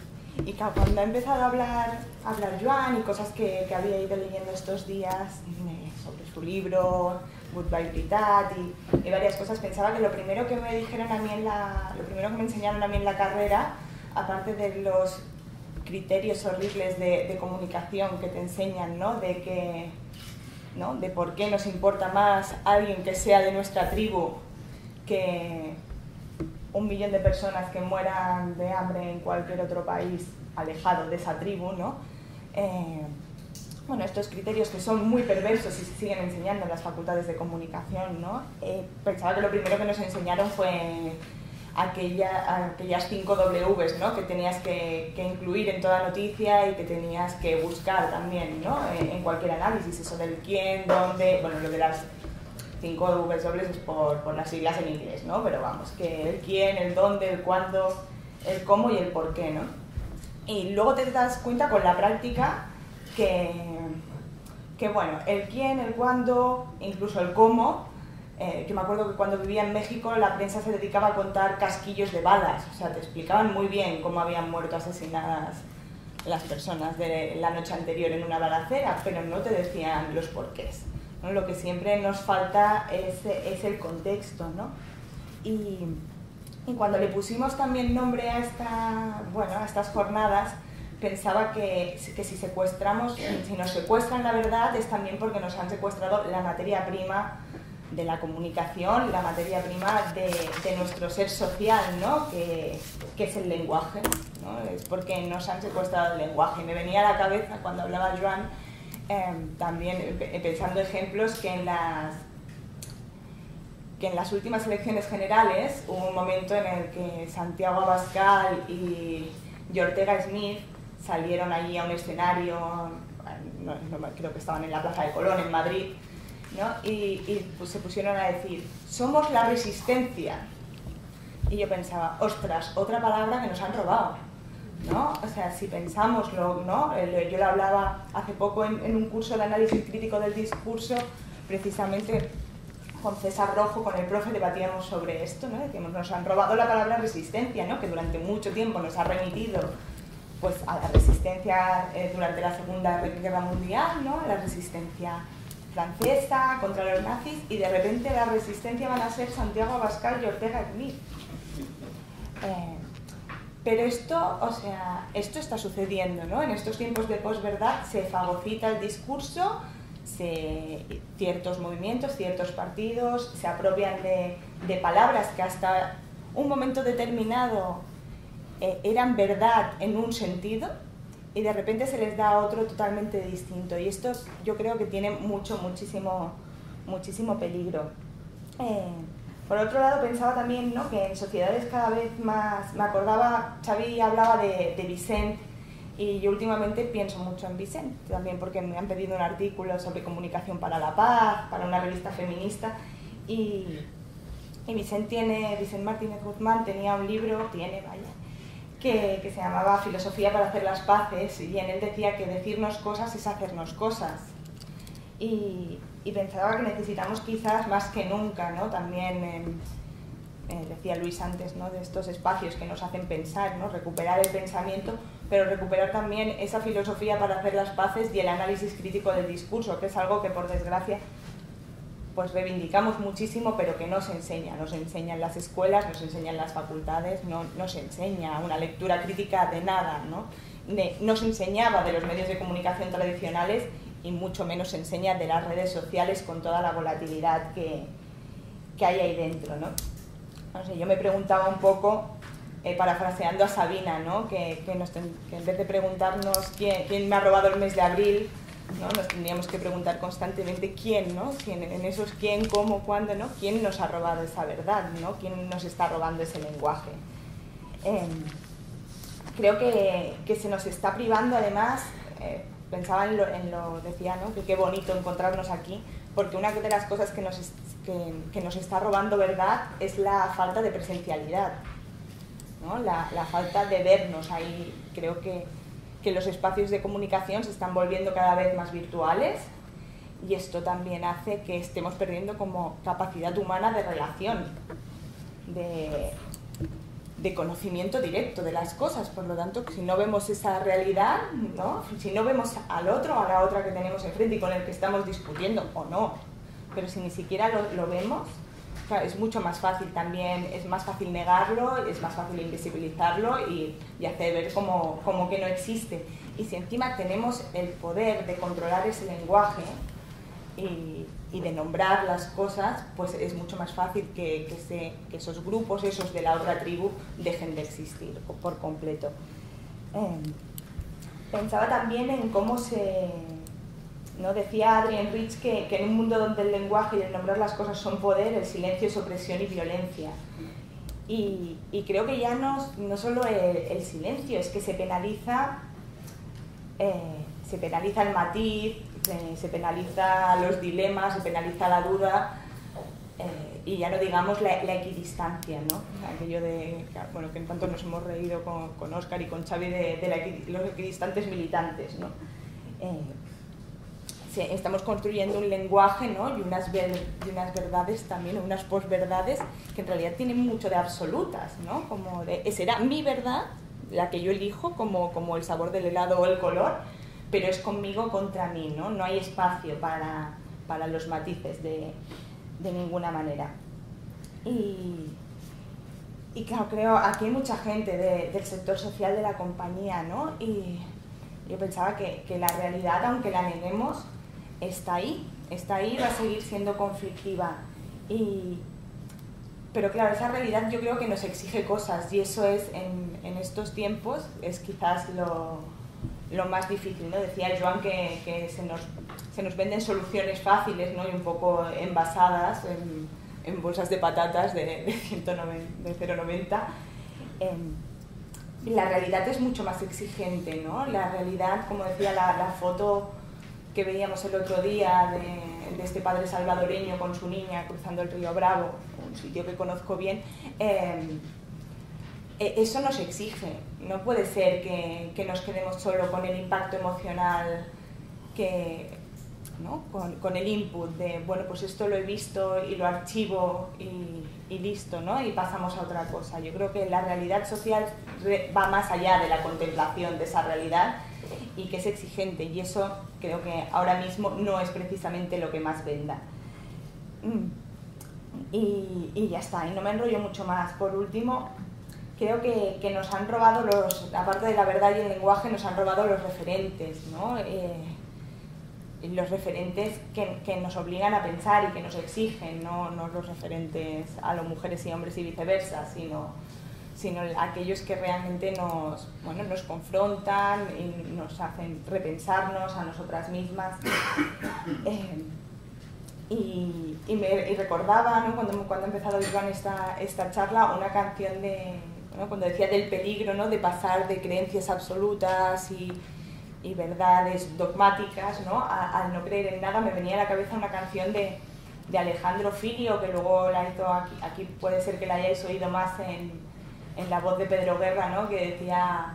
y claro, cuando ha empezado a hablar, a hablar Joan y cosas que, que había ido leyendo estos días sobre su libro, Good bye Veritat y, y varias cosas, pensaba que lo primero que me dijeron a mí en la, lo primero que me enseñaron a mí en la carrera, aparte de los criterios horribles de, de comunicación que te enseñan, ¿no? De que, ¿no? De por qué nos importa más alguien que sea de nuestra tribu que un millón de personas que mueran de hambre en cualquier otro país alejado de esa tribu, ¿no? Eh, bueno, estos criterios que son muy perversos y se siguen enseñando en las facultades de comunicación, ¿no? Eh, pensaba que lo primero que nos enseñaron fue Aquella, aquellas cinco Ws, ¿no? Que tenías que, que incluir en toda noticia y que tenías que buscar también, ¿no? En, en cualquier análisis, eso del quién, dónde, bueno, lo de las cinco Ws es por, por las siglas en inglés, ¿no? Pero vamos, que el quién, el dónde, el cuándo, el cómo y el por qué, ¿no? Y luego te das cuenta con la práctica que, que bueno, el quién, el cuándo, incluso el cómo. Eh, yo me acuerdo que cuando vivía en México la prensa se dedicaba a contar casquillos de balas, o sea, te explicaban muy bien cómo habían muerto asesinadas las personas de la noche anterior en una balacera, pero no te decían los porqués, ¿no? Lo que siempre nos falta es, es el contexto, ¿no? Y, y cuando le pusimos también nombre a, esta, bueno, a estas jornadas, pensaba que, que si secuestramos, si nos secuestran la verdad es también porque nos han secuestrado la materia prima de la comunicación, la materia prima de, de nuestro ser social, ¿no? Que, que es el lenguaje, ¿no? Es porque nos han secuestrado el lenguaje. Me venía a la cabeza cuando hablaba Joan, eh, también pensando ejemplos que en las que en las últimas elecciones generales hubo un momento en el que Santiago Abascal y, y Ortega Smith salieron allí a un escenario, no, no, creo que estaban en la Plaza de Colón, en Madrid, ¿no? Y, y pues se pusieron a decir, somos la resistencia. Y yo pensaba, ostras, otra palabra que nos han robado, ¿no? O sea, si pensamos, lo, ¿no? Yo lo hablaba hace poco en, en un curso de análisis crítico del discurso, precisamente con César Rojo, con el profe, debatíamos sobre esto, ¿no? Decíamos, nos han robado la palabra resistencia, ¿no? Que durante mucho tiempo nos ha remitido pues, a la resistencia eh, durante la Segunda Guerra Mundial, ¿no? A la resistencia francesa contra los nazis, y de repente la resistencia van a ser Santiago Abascal y Ortega Smith. Eh, pero esto, o sea, esto está sucediendo, ¿no? En estos tiempos de posverdad se fagocita el discurso, se, ciertos movimientos, ciertos partidos se apropian de, de palabras que hasta un momento determinado eh, eran verdad en un sentido, y de repente se les da otro totalmente distinto, y esto yo creo que tiene mucho, muchísimo, muchísimo peligro. Eh, por otro lado pensaba también, ¿no?, que en sociedades cada vez más, me acordaba, Xavi hablaba de, de Vicente, y yo últimamente pienso mucho en Vicente, también porque me han pedido un artículo sobre comunicación para la paz, para una revista feminista, y, y Vicente tiene, Vicente Martínez Guzmán tenía un libro, tiene, vaya, Que, que se llamaba Filosofía para hacer las paces, y en él decía que decirnos cosas es hacernos cosas, y, y pensaba que necesitamos quizás más que nunca, ¿no?, también, eh, eh, decía Luis antes, ¿no?, de estos espacios que nos hacen pensar, ¿no?, recuperar el pensamiento, pero recuperar también esa filosofía para hacer las paces y el análisis crítico del discurso, que es algo que por desgracia pues reivindicamos muchísimo, pero que no se enseña, no se enseña en las escuelas, no se enseña en las facultades, no, no se enseña una lectura crítica de nada, ¿no? De, no se enseñaba de los medios de comunicación tradicionales, y mucho menos se enseña de las redes sociales con toda la volatilidad que, que hay ahí dentro, ¿no? No sé, yo me preguntaba un poco, eh, parafraseando a Sabina, ¿no?, que, que, nos ten, que en vez de preguntarnos quién, quién me ha robado el mes de abril, ¿no?, nos tendríamos que preguntar constantemente quién, ¿no?, quién, en esos quién, cómo, cuándo, ¿no?, quién nos ha robado esa verdad, ¿no?, quién nos está robando ese lenguaje. Eh, creo que, que se nos está privando, además, eh, pensaba en lo, en lo decía, ¿no?, que qué bonito encontrarnos aquí, porque una de las cosas que nos, que, que nos está robando verdad es la falta de presencialidad, ¿no?, la, la falta de vernos ahí. Creo que que los espacios de comunicación se están volviendo cada vez más virtuales, y esto también hace que estemos perdiendo como capacidad humana de relación, de, de conocimiento directo de las cosas. Por lo tanto, si no vemos esa realidad, ¿no?, si no vemos al otro o a la otra que tenemos enfrente y con el que estamos discutiendo o no, pero si ni siquiera lo, lo vemos, claro, es mucho más fácil también, es más fácil negarlo, es más fácil invisibilizarlo y, y hacer ver como, como que no existe. Y si encima tenemos el poder de controlar ese lenguaje y, y de nombrar las cosas, pues es mucho más fácil que, que, se, que esos grupos, esos de la otra tribu, dejen de existir por completo. Eh, pensaba también en cómo se... ¿no? Decía Adrienne Rich que, que en un mundo donde el lenguaje y el nombrar las cosas son poder, el silencio es opresión y violencia. Y, y creo que ya no, no solo el, el silencio, es que se penaliza, eh, se penaliza el matiz, eh, se penaliza los dilemas, se penaliza la duda, eh, y ya no digamos la, la equidistancia, ¿no? Aquello de, bueno, que en tanto nos hemos reído con, con Óscar y con Xavi de, de la, los equidistantes militantes, ¿no? Eh, Estamos construyendo un lenguaje, ¿no?, y, unas ver, y unas verdades también, unas posverdades que en realidad tienen mucho de absolutas, ¿no?, como de, será mi verdad, la que yo elijo, como, como el sabor del helado o el color, pero es conmigo contra mí, no, no hay espacio para, para los matices de, de ninguna manera. Y, y claro, creo, aquí hay mucha gente de, del sector social de la compañía, ¿no?, y yo pensaba que, que la realidad, aunque la neguemos, está ahí, está ahí, va a seguir siendo conflictiva. Y, pero claro, esa realidad yo creo que nos exige cosas, y eso es, en, en estos tiempos, es quizás lo, lo más difícil, ¿no? Decía Joan que, que se, nos, se nos venden soluciones fáciles, ¿no?, y un poco envasadas en, en bolsas de patatas de, de, ciento noventa, de cero noventa. Eh, la realidad es mucho más exigente, ¿no? La realidad, como decía la, la foto que veíamos el otro día de, de este padre salvadoreño con su niña cruzando el río Bravo, un sitio que conozco bien, eh, eso nos exige. No puede ser que, que nos quedemos solo con el impacto emocional, que, ¿no?, con, con el input de, bueno, pues esto lo he visto y lo archivo y, y listo, ¿no?, y pasamos a otra cosa. Yo creo que la realidad social va más allá de la contemplación de esa realidad y que es exigente, y eso creo que ahora mismo no es precisamente lo que más venda. Y, y ya está, y no me enrollo mucho más. Por último, creo que, que nos han robado, los, aparte de la verdad y el lenguaje, nos han robado los referentes, ¿no? Eh, los referentes que, que nos obligan a pensar y que nos exigen, no, no los referentes a las mujeres y hombres y viceversa, sino, sino aquellos que realmente nos, bueno, nos confrontan y nos hacen repensarnos a nosotras mismas. Eh, y, y, me, y recordaba, ¿no? cuando, cuando he empezado a ir con esta, esta charla, una canción de, ¿no? cuando decía del peligro, ¿no? de pasar de creencias absolutas y... y verdades dogmáticas, ¿no? Al no creer en nada, me venía a la cabeza una canción de, de Alejandro Filio, que luego la hizo aquí, aquí puede ser que la hayáis oído más en, en la voz de Pedro Guerra, ¿no? que, decía,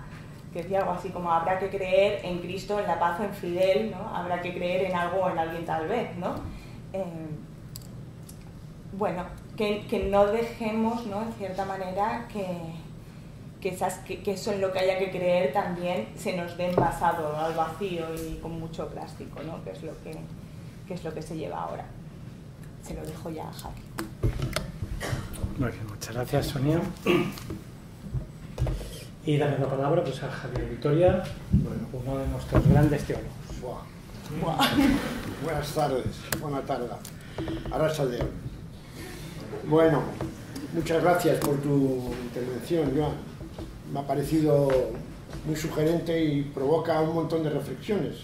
que decía algo así como habrá que creer en Cristo, en la paz o en Fidel, ¿no? habrá que creer en algo o en alguien tal vez, ¿no? Eh, bueno, que, que no dejemos, ¿no? en cierta manera que... Que, esas, que, que eso en lo que haya que creer también se nos dé envasado al vacío y con mucho plástico, ¿no? que, es lo que, que es lo que se lleva ahora. Se lo dejo ya a Javi. Bueno, muchas gracias, Sonia. Y dame la palabra pues, a Javier Vitoria, bueno, uno de nuestros grandes teólogos. Buah. Buah. Buenas tardes, buena tarde. Arrasadero. Bueno, muchas gracias por tu intervención, Joan. Me ha parecido muy sugerente y provoca un montón de reflexiones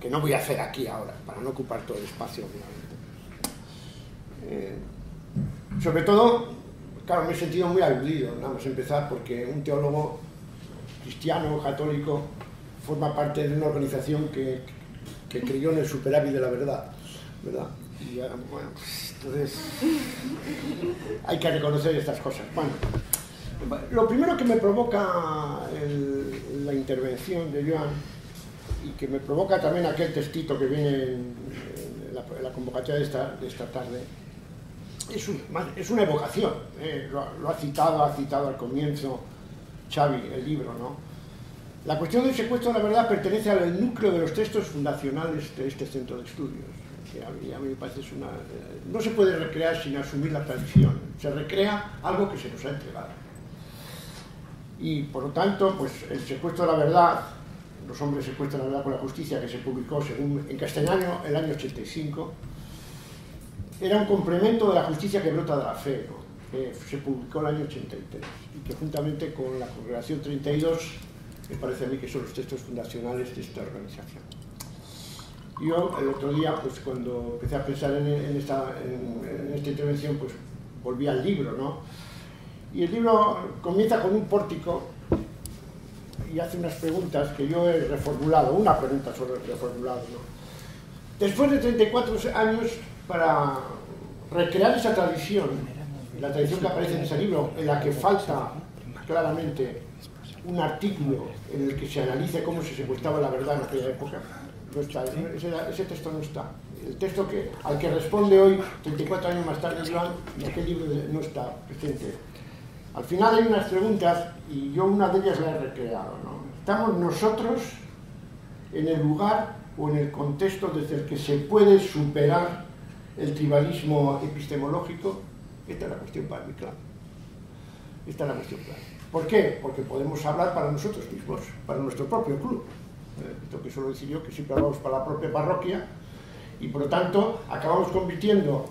que no voy a hacer aquí ahora, para no ocupar todo el espacio, obviamente. Eh, sobre todo, claro, me he sentido muy aludido, nada más empezar, porque un teólogo cristiano, católico, forma parte de una organización que, que creyó en el superávit de la verdad, ¿verdad? Y, bueno, entonces, hay que reconocer estas cosas. Bueno, lo primero que me provoca el, la intervención de Joan y que me provoca también aquel textito que viene en, en, la, en la convocatoria de esta, de esta tarde es, un, es una evocación, eh, lo, lo ha citado, ha citado al comienzo Xavi, el libro, ¿no? La cuestión del secuestro de la verdad pertenece al núcleo de los textos fundacionales de este centro de estudios. Que a mí, a mí me parece es una... No se puede recrear sin asumir la tradición, se recrea algo que se nos ha entregado. Y por lo tanto, pues el secuestro de la verdad, los hombres secuestran la verdad con la justicia, que se publicó según, en castellano el año ochenta y cinco, era un complemento de la justicia que brota de la fe, ¿no? que se publicó el año ochenta y tres, y que juntamente con la Congregación treinta y dos, me parece a mí que son los textos fundacionales de esta organización. Yo el otro día, pues cuando empecé a pensar en, en, esta, en, en esta intervención, pues volví al libro, ¿no? Y el libro comienza con un pórtico y hace unas preguntas que yo he reformulado, una pregunta sobre el reformulado, ¿no? Después de treinta y cuatro años, para recrear esa tradición, la tradición que aparece en ese libro, en la que falta claramente un artículo en el que se analice cómo se secuestraba la verdad en aquella época, no está, ese, ese texto no está. El texto que, al que responde hoy, treinta y cuatro años más tarde, en aquel libro no está presente. Al final hay unas preguntas, y yo una de ellas la he recreado, ¿no? ¿Estamos nosotros en el lugar o en el contexto desde el que se puede superar el tribalismo epistemológico? Esta es la cuestión para mí, claro. Esta es la cuestión clave. ¿Por qué? Porque podemos hablar para nosotros mismos, para nuestro propio club. Esto que suelo decir yo, que siempre hablamos para la propia parroquia, y por lo tanto acabamos convirtiendo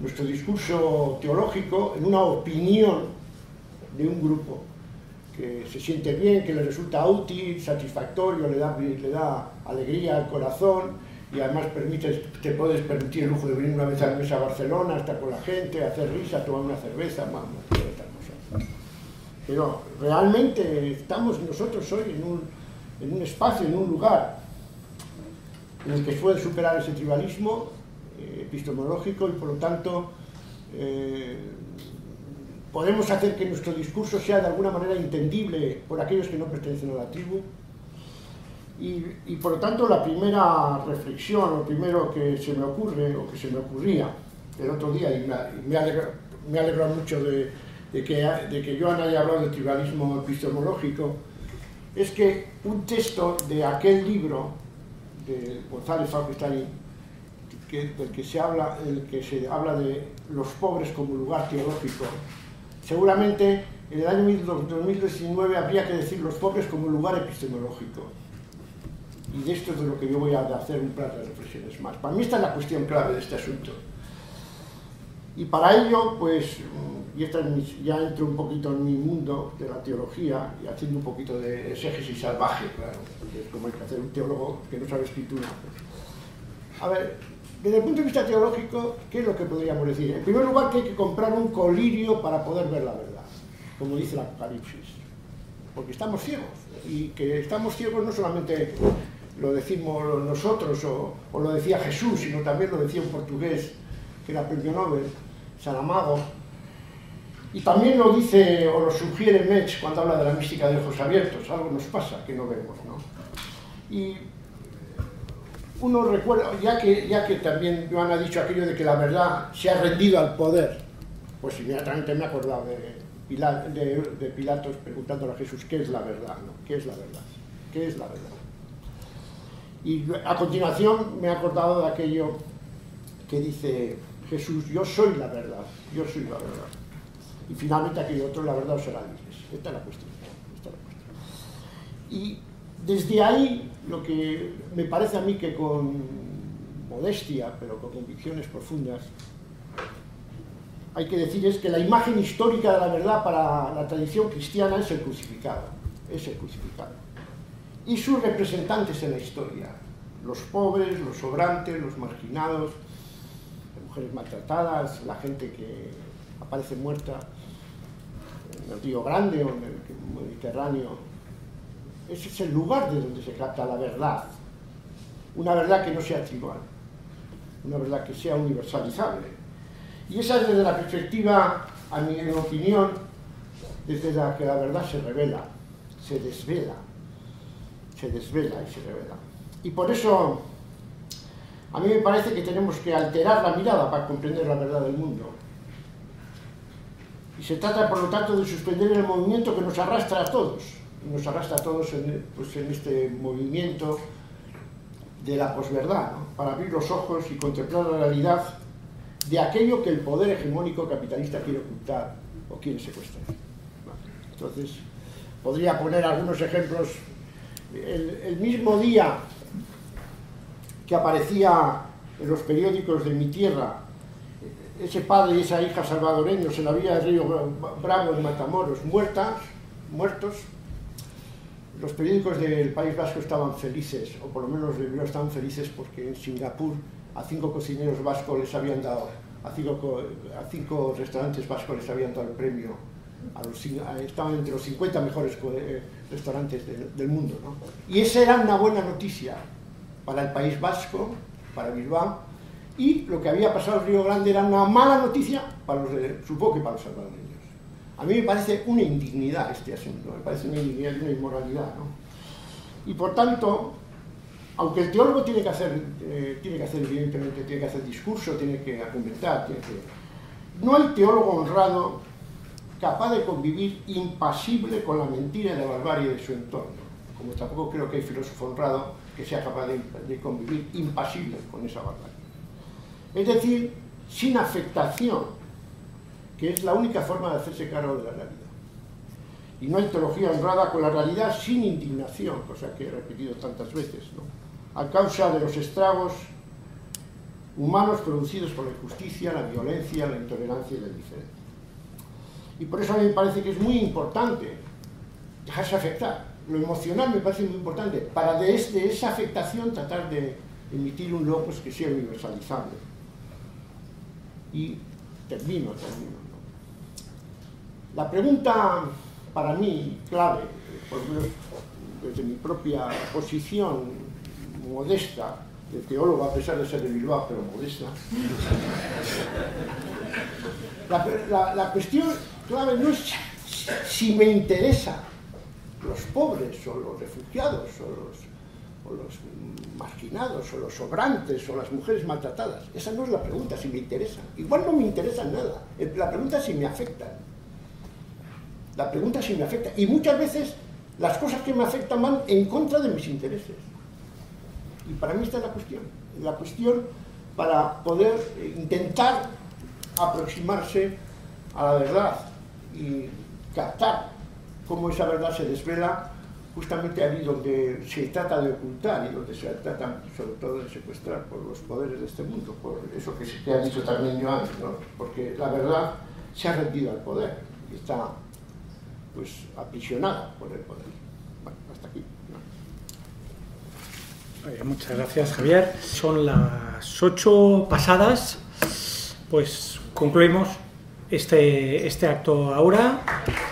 nuestro discurso teológico en una opinión de un grupo que se siente bien, que le resulta útil, satisfactorio, le da, le da alegría al corazón y además permite, te puedes permitir el lujo de venir una vez al mes a Barcelona, estar con la gente, hacer risa, tomar una cerveza, más, más, más, más. Pero realmente estamos nosotros hoy en un, en un espacio, en un lugar en el que se puede superar ese tribalismo eh, epistemológico y por lo tanto... Eh, ¿Podemos hacer que nuestro discurso sea de alguna manera entendible por aquellos que no pertenecen a la tribu? Y, y por lo tanto la primera reflexión, lo primero que se me ocurre, o que se me ocurría el otro día, y me alegra, me alegra mucho de, de, que, de que Joan haya hablado de tribalismo epistemológico, es que un texto de aquel libro de González Sacristán, que, del que se habla, el que se habla de los pobres como lugar teológico, seguramente en el año dos mil diecinueve habría que decir los pobres como lugar epistemológico. Y de esto es de lo que yo voy a hacer un par de reflexiones más. Para mí esta es la cuestión clave de este asunto. Y para ello, pues, y esta es mi, ya entro un poquito en mi mundo de la teología y haciendo un poquito de exégesis salvaje, claro, porque es como hay que hacer un teólogo que no sabe escritura. A ver, desde el punto de vista teológico, ¿qué es lo que podríamos decir? En primer lugar, que hay que comprar un colirio para poder ver la verdad, como dice el Apocalipsis, porque estamos ciegos, y que estamos ciegos no solamente lo decimos nosotros o, o lo decía Jesús, sino también lo decía un portugués que era premio Nobel, Saramago, y también lo dice o lo sugiere Metz cuando habla de la mística de ojos abiertos. Algo nos pasa que no vemos, ¿no? Y uno recuerda, ya que, ya que también Joan ha dicho aquello de que la verdad se ha rendido al poder, pues inmediatamente me he acordado de, Pilato, de, de Pilatos preguntándole a Jesús qué es la verdad, ¿no? ¿Qué es la verdad? ¿Qué es la verdad? Y a continuación me he acordado de aquello que dice Jesús: yo soy la verdad, yo soy la verdad. Y finalmente aquello otro: la verdad os hará libres. Esta es la cuestión. Esta es la cuestión. Y desde ahí, lo que me parece a mí que con modestia, pero con convicciones profundas, hay que decir es que la imagen histórica de la verdad para la tradición cristiana es el crucificado, es el crucificado. Y sus representantes en la historia, los pobres, los sobrantes, los marginados, las mujeres maltratadas, la gente que aparece muerta en el Río Grande o en el Mediterráneo. Ese es el lugar de donde se capta la verdad, una verdad que no sea tribal, una verdad que sea universalizable. Y esa es desde la perspectiva, a mi opinión, desde la que la verdad se revela, se desvela, se desvela y se revela. Y por eso a mí me parece que tenemos que alterar la mirada para comprender la verdad del mundo. Y se trata, por lo tanto, de suspender el movimiento que nos arrastra a todos, nos arrastra a todos en, pues, en este movimiento de la posverdad, ¿no? Para abrir los ojos y contemplar la realidad de aquello que el poder hegemónico capitalista quiere ocultar o quiere secuestrar. Vale. Entonces, podría poner algunos ejemplos. El, el mismo día que aparecía en los periódicos de mi tierra ese padre y esa hija salvadoreños en la villa del Río Bravo en Matamoros, muertas, muertos, los periódicos del País Vasco estaban felices, o por lo menos los libreros estaban felices, porque en Singapur a cinco cocineros vascos les habían dado, a cinco, a cinco restaurantes vascos les habían dado el premio, a los, a, estaban entre los cincuenta mejores restaurantes de, del mundo, ¿no? Y esa era una buena noticia para el País Vasco, para Bilbao, y lo que había pasado en Río Grande era una mala noticia, para los, supongo que para los salvadoreños. A mí me parece una indignidad este asunto, me parece una indignidad y una inmoralidad, ¿no? Y por tanto, aunque el teólogo tiene que hacer, eh, tiene que hacer evidentemente, tiene que hacer discurso, tiene que argumentar, tiene que... no hay teólogo honrado capaz de convivir impasible con la mentira y la barbarie de su entorno, como tampoco creo que hay filósofo honrado que sea capaz de, de convivir impasible con esa barbarie. Es decir, sin afectación, que es la única forma de hacerse cargo de la realidad. Y no hay teología honrada con la realidad sin indignación, cosa que he repetido tantas veces, ¿no? A causa de los estragos humanos producidos por la injusticia, la violencia, la intolerancia y la indiferencia. Y por eso a mí me parece que es muy importante dejarse afectar. Lo emocional me parece muy importante, para desde esa afectación tratar de emitir un logos que sea universalizable. Y termino, termino. La pregunta para mí clave, por lo menos desde mi propia posición modesta de teólogo, a pesar de ser de Bilbao, pero modesta, la, la, la cuestión clave no es si me interesan los pobres o los refugiados o los, o los marginados o los sobrantes o las mujeres maltratadas. Esa no es la pregunta, si me interesan. Igual no me interesan nada. La pregunta es si me afectan. La pregunta si me afecta. Y muchas veces las cosas que me afectan van en contra de mis intereses. Y para mí esta es la cuestión. La cuestión para poder intentar aproximarse a la verdad y captar cómo esa verdad se desvela justamente ahí donde se trata de ocultar y donde se trata sobre todo de secuestrar por los poderes de este mundo, por eso que se te ha dicho también Joan, ¿no? Porque la verdad se ha rendido al poder y está pues aprisionada por el poder. Bueno, hasta aquí. ¿No? Muchas gracias, Javier. Son las ocho pasadas, pues concluimos este, este acto ahora.